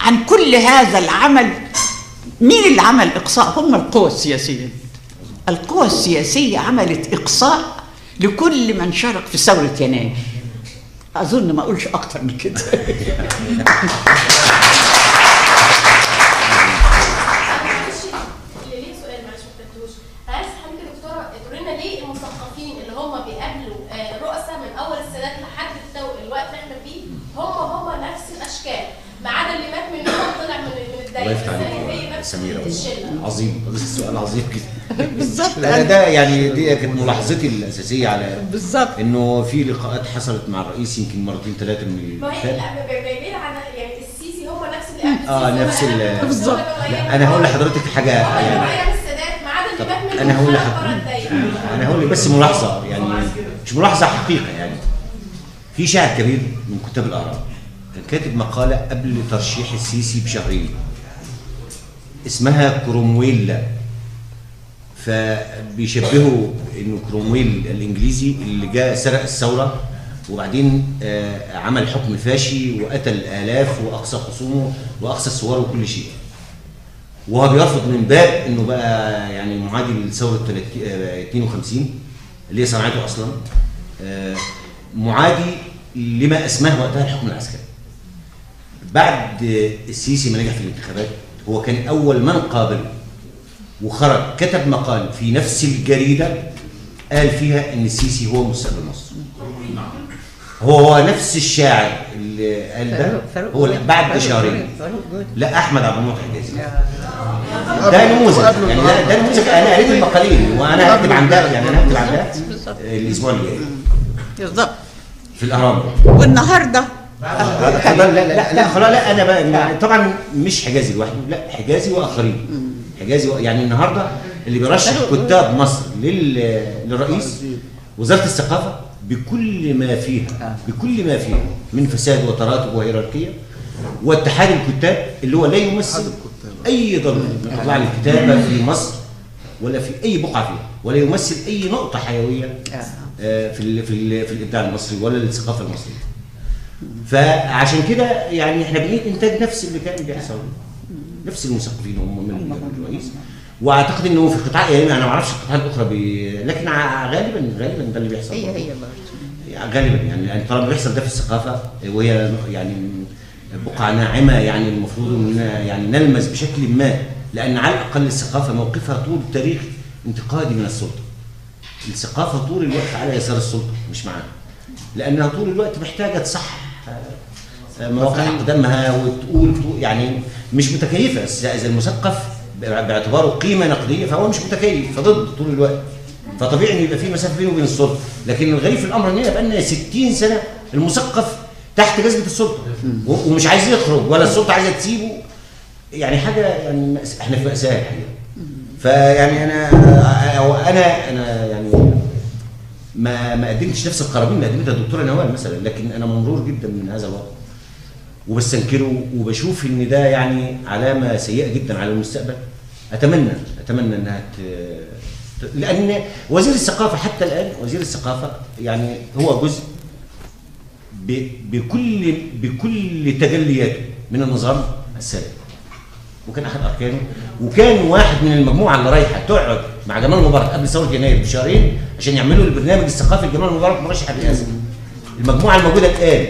عن كل هذا العمل. مين اللي عمل إقصاء؟ هم القوى السياسية. القوى السياسية عملت إقصاء لكل من شارك في ثورة يناير. أظن ما أقولش أكتر من كده. الله يفتح عليك سميره عظيم. السؤال عظيم جدا بالظبط. انا ده يعني دي كانت ملاحظتي الاساسيه على بالظبط انه في لقاءات حصلت مع الرئيس يمكن مرتين ثلاثه من ما هي جايبين على يعني السيسي هم نفس الأمس اه نفس بالظبط. انا هقول لحضرتك حاجه يعني السادات ما عدا اللي باتمان انا هقول لحضرتك انا هقول بس ملاحظه يعني مش ملاحظه حقيقه يعني. في شاعر كبير من كتاب الاهرام كان كاتب مقالة قبل ترشيح السيسي بشهرين اسمها كرومويلا، فبيشبهوا انه كرومويل الانجليزي اللي جاء سرق الثورة وبعدين عمل حكم فاشي وقتل آلاف واقصى خصومه واقصى الثوار وكل شيء، وهو بيرفض من باب انه بقى يعني معادي لثورة اثنين وخمسين اللي هي صنعته اصلا، معادي لما اسماه وقتها الحكم العسكري. بعد السيسي ما نجح في الانتخابات هو كان اول من قابله وخرج كتب مقال في نفس الجريده قال فيها ان السيسي هو مستقبل مصر. هو هو نفس الشاعر اللي قال ده هو بعد شهرين. لا احمد عبد المعطي الحجازي ده نموذج يعني ده نموذج. انا قريت المقالين وانا هكتب عن ده يعني انا هكتب عن ده الاسبوع اللي جاي بالظبط في الاهرام. والنهارده لا لا لا لا خلاص لا انا بقى طبعا مش حجازي لوحده، لا حجازي واخرين حجازي و... يعني النهارده اللي بيرشح كتاب مصر لل... للرئيس وزاره الثقافه بكل ما فيها بكل ما فيها من فساد وتراتب وهيراركيه واتحاد الكتاب اللي هو لا يمثل اي ضروره بتطلع الكتابه في مصر ولا في اي بقعه فيها ولا يمثل اي نقطه حيويه في ال في ال في الابداع المصري ولا الثقافه المصريه. فعشان كده يعني احنا بنعيد انتاج نفس اللي كان بيحصل نفس المثقفين هم من الرئيس، واعتقد انه في قطاع يعني انا ما اعرفش القطاعات الاخرى بي... لكن غالبا غالبا ده اللي بيحصل هي هي غالبا يعني, يعني طالما بيحصل ده في الثقافه وهي يعني بقعه ناعمه يعني المفروض اننا يعني نلمس بشكل ما، لان على الاقل الثقافه موقفها طول التاريخ انتقادي من السلطه. الثقافه طول الوقت على يسار السلطه مش معانا، لانها طول الوقت محتاجه تصحح مواقع اقدامها وتقول يعني مش متكيفه. اذا المثقف باعتباره قيمه نقديه فهو مش متكيف فضد طول الوقت، فطبيعي ان يبقى في مسافه بينه وبين السلطه. لكن الغريب في الامر ان بقى لنا ستين سنه المثقف تحت جذبه السلطه ومش عايز يخرج ولا السلطه عايزه تسيبه، يعني حاجه يعني احنا في مأساة الحقيقه. فيعني انا انا انا يعني ما ما قدمتش نفس القرابين اللي قدمتها الدكتوره نوال مثلا، لكن انا ممرور جدا من هذا الوضع وبستنكره وبشوف ان ده يعني علامه سيئه جدا على المستقبل. اتمنى اتمنى انها ت... لان وزير الثقافه حتى الان وزير الثقافه يعني هو جزء ب... بكل بكل تجلياته من النظام السابق وكان احد اركانه، وكان واحد من المجموعه اللي رايحه تقعد مع جمال مبارك قبل ثوره يناير بشهرين عشان يعملوا البرنامج الثقافي لجمال مبارك مرشح الرئاسه. المجموعه الموجوده الان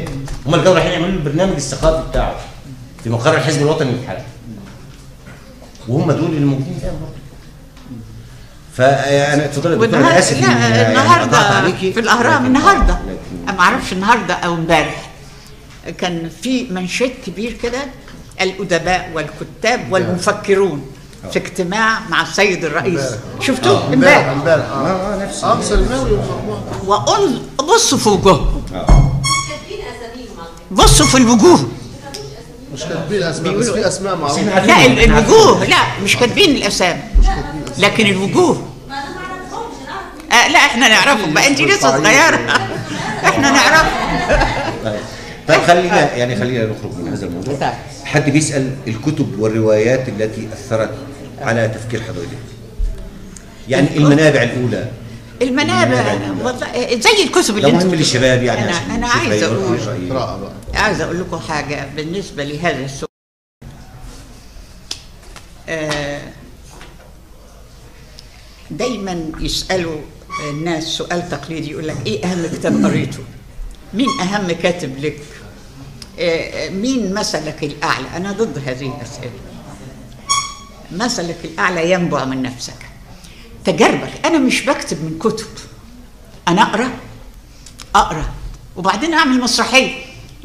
هم اللي كانوا رايحين يعملوا البرنامج الثقافي بتاعه في مقر الحزب الوطني للحرب، وهم دول اللي موجودين الان برضه. فانا اتفضلي يا دكتور انا اسف لا النهارده يعني في الاهرام النهارده ما اعرفش النهارده او امبارح كان في منشد كبير كده الأدباء والكتاب والمفكرون في اجتماع مع السيد الرئيس. شفتوه امبارح امبارح اه نفس المسلماوي وقل بصوا في وجوههم بصوا في الوجوه مش كاتبين اسماء بس في اسماء معروفه. لا الوجوه لا مش كاتبين الاسامي لكن الوجوه آه لا احنا نعرفهم بقى انت لسه صغيره احنا نعرفهم. طيب خلينا يعني خلينا نخرج من هذا الموضوع. حد بيسأل الكتب والروايات التي أثرت على تفكير حضرتك. يعني المنابع الأولى. المنابع والله زي الكتب اللي انت مهم للشباب يعني. أنا أنا عايزة أقول عايزة أقول لكم حاجة بالنسبة لهذا السؤال. دايما يسألوا الناس سؤال تقليدي يقول لك إيه أهم كتاب قريته؟ مين أهم كاتب لك؟ مين مثلك الأعلى؟ أنا ضد هذه الأسئلة. مثلك الأعلى ينبع من نفسك. تجاربك، أنا مش بكتب من كتب. أنا أقرأ أقرأ وبعدين أعمل مسرحية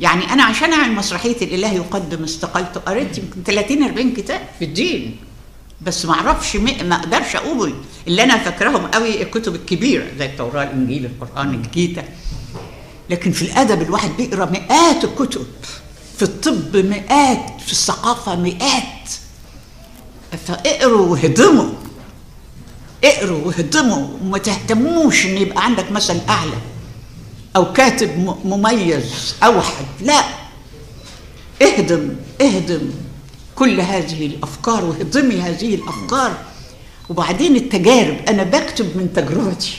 يعني انا عشان اعمل مسرحيه الاله يقدم استقالته قريت يمكن ثلاثين أربعين كتاب في الدين، بس ما اعرفش ما اقدرش اقول اللي انا فاكراهم قوي الكتب الكبيره زي التوراه الانجيل القران الجيتا، لكن في الادب الواحد بيقرا مئات الكتب، في الطب مئات، في الثقافه مئات. فاقروا وهضموا، اقروا وهضموا وما تهتموش ان يبقى عندك مثل اعلى او كاتب مميز اوحد، لا، اهدم اهدم كل هذه الافكار واهضمي هذه الافكار. وبعدين التجارب، انا بكتب من تجربتي،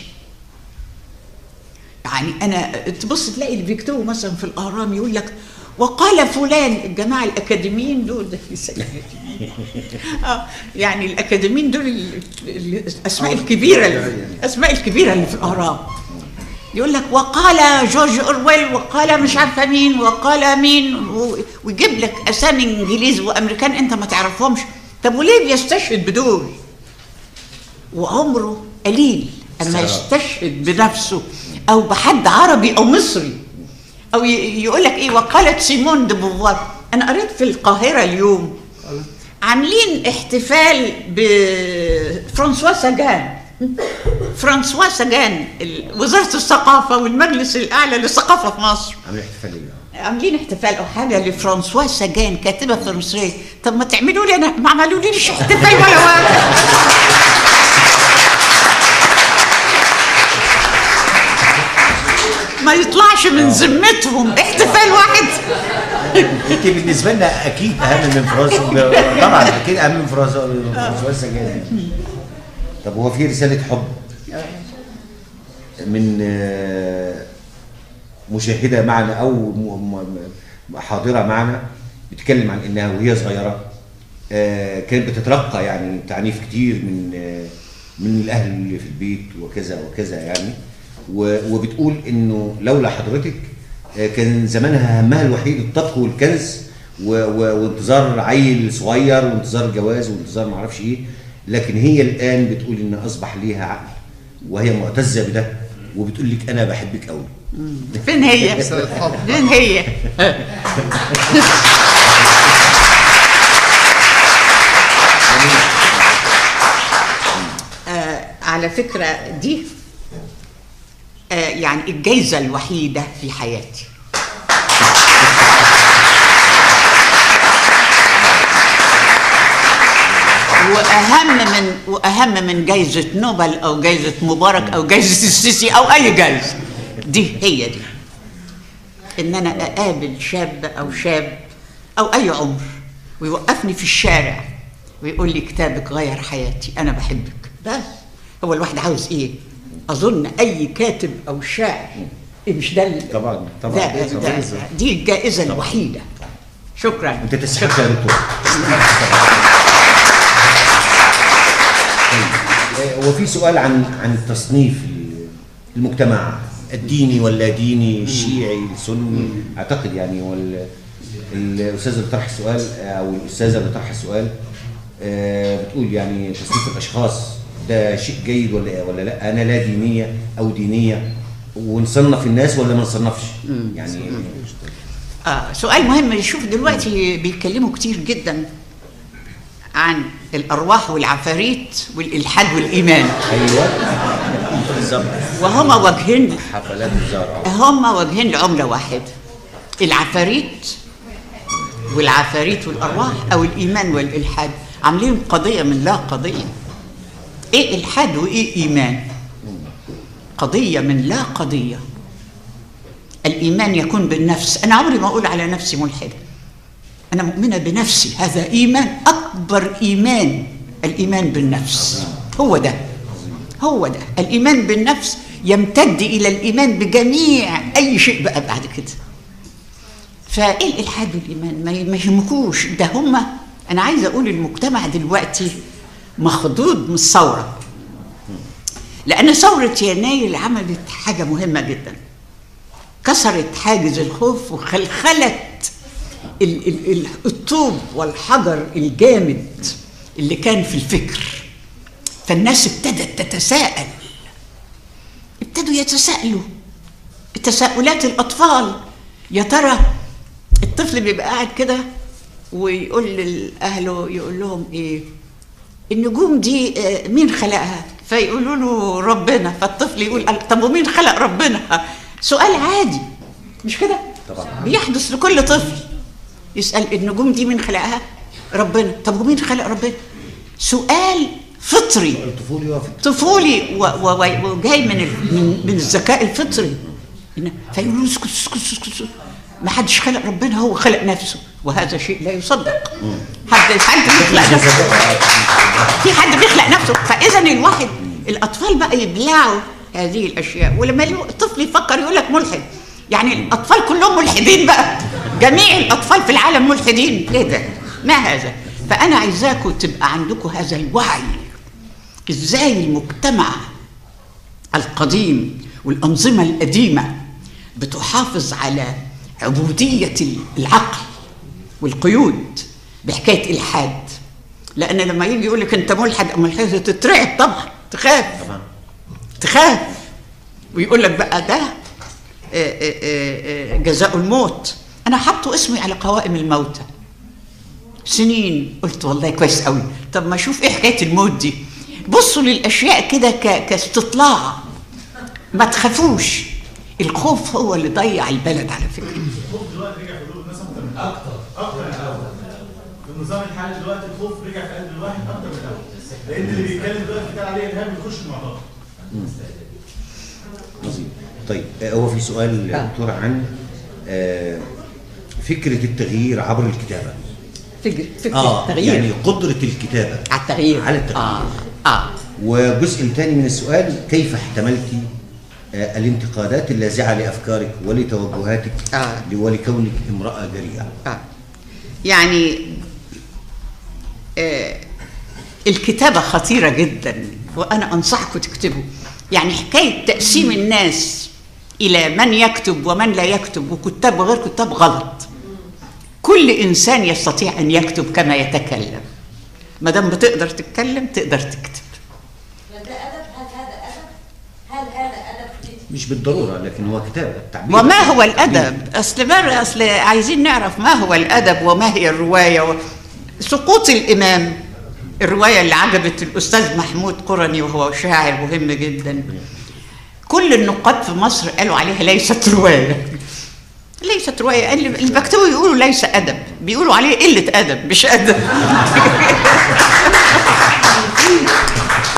يعني انا تبص تلاقي اللي بيكتبوا مثلا في الاهرام يقول لك وقال فلان، الجماعه الاكاديميين دول ده في سيدي اه يعني الاكاديميين دول الاسماء الكبيره الاسماء الكبيره اللي في الاهرام، يقول لك وقال جورج أورويل وقال مش عارفه مين وقال مين، ويجيب لك اسامي انجليز وامريكان انت ما تعرفهمش. طب وليه بيستشهد بدول وعمره قليل اما يستشهد بنفسه او بحد عربي او مصري؟ او يقول لك ايه، وقالت سيمون دي بوفوار. انا قريت في القاهره اليوم عاملين احتفال بفرانسوا ساجان فرانسوا ساجان وزارة الثقافة والمجلس الأعلى للثقافة في مصر عاملين احتفالية، عاملين احتفال أو حاجة لفرانسوا ساجان كاتبة فرنسية. طب ما تعملوا لي، أنا ما عملوا ليش احتفال ولا واحد. ما يطلعش من ذمتهم احتفال واحد. انت بالنسبة لنا أكيد أهم من فرانسوا، طبعا أكيد أهم من فرانسوا ساجان. طب هو في رسالة حب من مشاهدة معنا أو حاضرة معنا بتتكلم عن إنها وهي صغيرة كانت بتترقى يعني تعنيف كتير من من الأهل اللي في البيت وكذا وكذا يعني، وبتقول إنه لولا حضرتك كان زمانها همها الوحيد الطبخ والكنز وانتظار عيل صغير وانتظار جواز وانتظار معرفش إيه، لكن هي الآن بتقول إن أصبح ليها عقل وهي معتزة بده وبتقول لك أنا بحبك أوي. فين هي؟ فين هي؟ آه على فكرة دي آه يعني الجايزة الوحيدة في حياتي. واهم من واهم من جايزه نوبل او جايزه مبارك او جايزه السيسي او اي جايزه، دي هي دي، ان انا اقابل شاب او شاب او اي عمر ويوقفني في الشارع ويقول لي كتابك غير حياتي، انا بحبك. بس هو الواحد عاوز ايه؟ اظن اي كاتب او شاعر مش ده طبعا طبعا ده ده ده دي الجائزه الوحيده. شكرا، انت تستحق يا دكتور. وفي سؤال عن عن التصنيف المجتمع الديني ولا ديني الشيعي السني، اعتقد يعني هو الاستاذ اللي طرح السؤال او الاستاذه اللي طرح السؤال بتقول يعني تصنيف الاشخاص ده شيء جيد ولا ولا لا، انا لا دينيه او دينيه، ونصنف الناس ولا ما نصنفش يعني. اه سؤال مهم. نشوف دلوقتي بيتكلموا كتير جدا عن الارواح والعفاريت والالحاد والايمان. ايوه بالظبط. وهما وجهين، حفلات الزهراء، هما وجهين لعمله واحده، العفاريت والعفاريت والارواح او الايمان والالحاد، عاملين قضيه من لا قضيه. ايه الحاد وايه ايمان؟ قضيه من لا قضيه. الايمان يكون بالنفس، انا عمري ما اقول على نفسي ملحده، أنا مؤمنة بنفسي، هذا إيمان، أكبر إيمان الإيمان بالنفس. هو ده هو ده الإيمان بالنفس، يمتد إلى الإيمان بجميع أي شيء بقى بعد كده. فإيه الإلحاد والإيمان؟ ما يهمكوش ده، هما أنا عايزة أقول المجتمع دلوقتي مخضوض من الثورة، لأن ثورة يناير عملت حاجة مهمة جدا، كسرت حاجز الخوف وخلخلت الطوب والحجر الجامد اللي كان في الفكر. فالناس ابتدت تتساءل، ابتدوا يتساءلوا تساؤلات الأطفال، يا ترى الطفل بيبقى قاعد كده ويقول لأهله، يقول لهم إيه؟ النجوم دي مين خلقها؟ فيقولوا له ربنا. فالطفل يقول طب ومين خلق ربنا؟ سؤال عادي مش كده؟ بيحدث لكل طفل. يسأل النجوم دي مين خلقها؟ ربنا. طب ومين خلق ربنا؟ سؤال فطري طفولي وجاي من من الذكاء الفطري. فيقولوا اسكت اسكت اسكت، ما حدش خلق ربنا، هو خلق نفسه. وهذا شيء لا يصدق. حد حد بيخلق نفسه، في حد بيخلق نفسه. فاذا الواحد الاطفال بقى يبلعوا هذه الاشياء، ولما الطفل يفكر يقول لك ملحد. يعني الاطفال كلهم ملحدين بقى، جميع الاطفال في العالم ملحدين. ايه ده؟ ما هذا؟ فانا عايزاكم تبقى عندكم هذا الوعي، ازاي المجتمع القديم والانظمه القديمه بتحافظ على عبوديه العقل والقيود بحكايه الحاد. لان لما يجي يقول لك انت ملحد او ملحده تترعب طبعا، تخاف تخاف ويقول لك بقى ده جزاء الموت. انا حاطه اسمي على قوائم الموتى سنين، قلت والله كويس قوي، طب ما اشوف ايه حكايه الموت دي. بصوا للاشياء كده كاستطلاع، ما تخافوش. الخوف هو اللي ضيع البلد على فكره. الخوف دلوقتي رجع في قلوب الناس اكتر اكتر من الاول. النظام الحالي دلوقتي الخوف رجع في قلب الواحد اكتر من الاول، لان اللي بيتكلم دلوقتي بيتقال عليه ارهاب بيخش المعتقد. عظيم. طيب هو في سؤال يا دكتور عن فكره التغيير عبر الكتابه. فكره فكره آه التغيير، يعني قدره الكتابه على التغيير على التغيير اه اه وجزء ثاني من السؤال، كيف احتملت آه الانتقادات اللاذعه لافكارك ولتوجهاتك آه. ولكونك امراه جريئه؟ آه. يعني آه الكتابه خطيره جدا، وانا انصحكم تكتبوا. يعني حكايه تقسيم الناس الى من يكتب ومن لا يكتب وكتاب وغير كتاب غلط. كل انسان يستطيع ان يكتب كما يتكلم، ما دام بتقدر تتكلم تقدر تكتب. ده ادب؟ هل هذا ادب؟ هل هذا ادب؟ مش بالضروره، لكن هو كتابه تعبير. وما هو الادب؟ اصل ما اصل عايزين نعرف ما هو الادب وما هي الروايه و... سقوط الامام، الروايه اللي عجبت الاستاذ محمود قرني وهو شاعر مهم جدا، كل النقاد في مصر قالوا عليها ليست روايه. ليست روايه، اللي بكتبه يقولوا ليس ادب، بيقولوا عليه قله ادب مش ادب.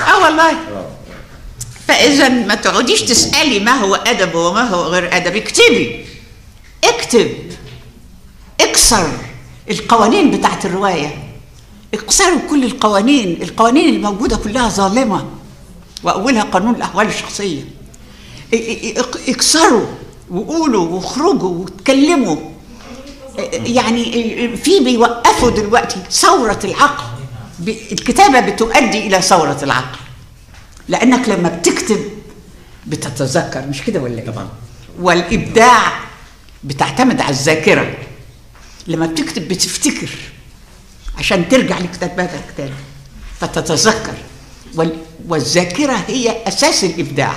اه والله. فاذا ما تقعديش تسالي ما هو ادب وما هو غير ادب، اكتبي. اكتب. اكسر القوانين بتاعت الروايه. اكسروا كل القوانين، القوانين الموجوده كلها ظالمه. واولها قانون الاحوال الشخصيه. اكسروا وقولوا واخرجوا واتكلموا. يعني في بيوقفوا دلوقتي ثورة العقل، الكتابة بتؤدي إلى ثورة العقل، لأنك لما بتكتب بتتذكر، مش كده ولا إيه؟ طبعا. والإبداع بتعتمد على الذاكرة، لما بتكتب بتفتكر عشان ترجع لكتاباتك تاني فتتذكر، والذاكرة هي أساس الإبداع.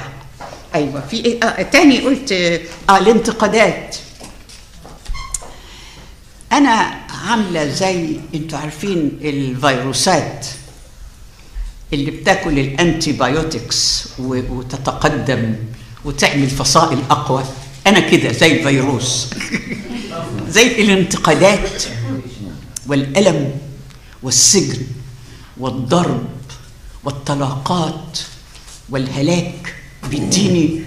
ايوه في ايه آه تاني قلت اه الانتقادات. انا عامله زي انتوا عارفين الفيروسات اللي بتاكل الانتي بايوتكس وتتقدم وتعمل فصائل اقوى، انا كده زي الفيروس. زي الانتقادات والالم والسجن والضرب والطلاقات والهلاك بيديني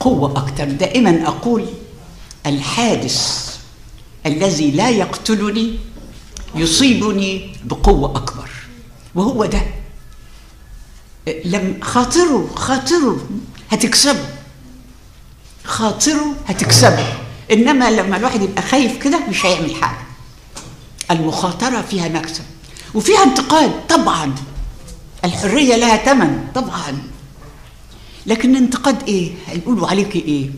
قوة أكتر. دائما أقول الحادث الذي لا يقتلني يصيبني بقوة أكبر، وهو ده. لم خاطره خاطره هتكسبه، خاطره هتكسبه. إنما لما الواحد يبقى خايف كده مش هيعمل حاجة. المخاطرة فيها مكسب وفيها انتقاد طبعا، الحرية لها ثمن طبعا، لكن انتقاد ايه؟ هيقولوا عليكي ايه؟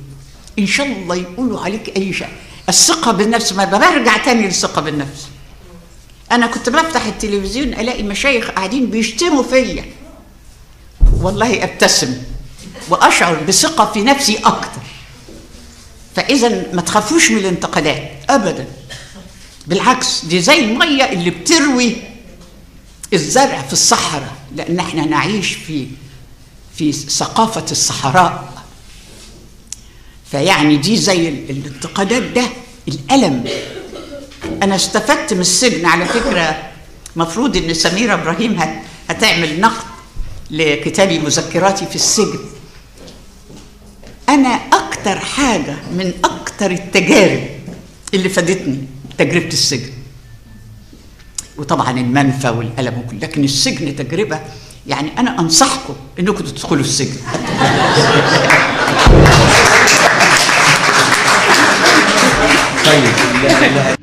ان شاء الله يقولوا عليكي اي شيء. الثقه بالنفس، ما برجع تاني للثقه بالنفس. انا كنت بفتح التلفزيون الاقي مشايخ قاعدين بيشتموا فيا، والله ابتسم واشعر بثقه في نفسي اكتر. فاذا ما تخافوش من الانتقادات ابدا، بالعكس دي زي الميه اللي بتروي الزرع في الصحراء، لأن احنا نعيش في في ثقافة الصحراء. فيعني دي زي الانتقادات ده الألم. أنا استفدت من السجن على فكرة. مفروض إن سيمره ابراهيم هتعمل نقد لكتابي مذكراتي في السجن. أنا أكتر حاجة من أكتر التجارب اللي فادتني تجربة السجن، وطبعا المنفى والألم وكل، لكن السجن تجربة يعني أنا أنصحكم إنكم تدخلوا السجن. طيب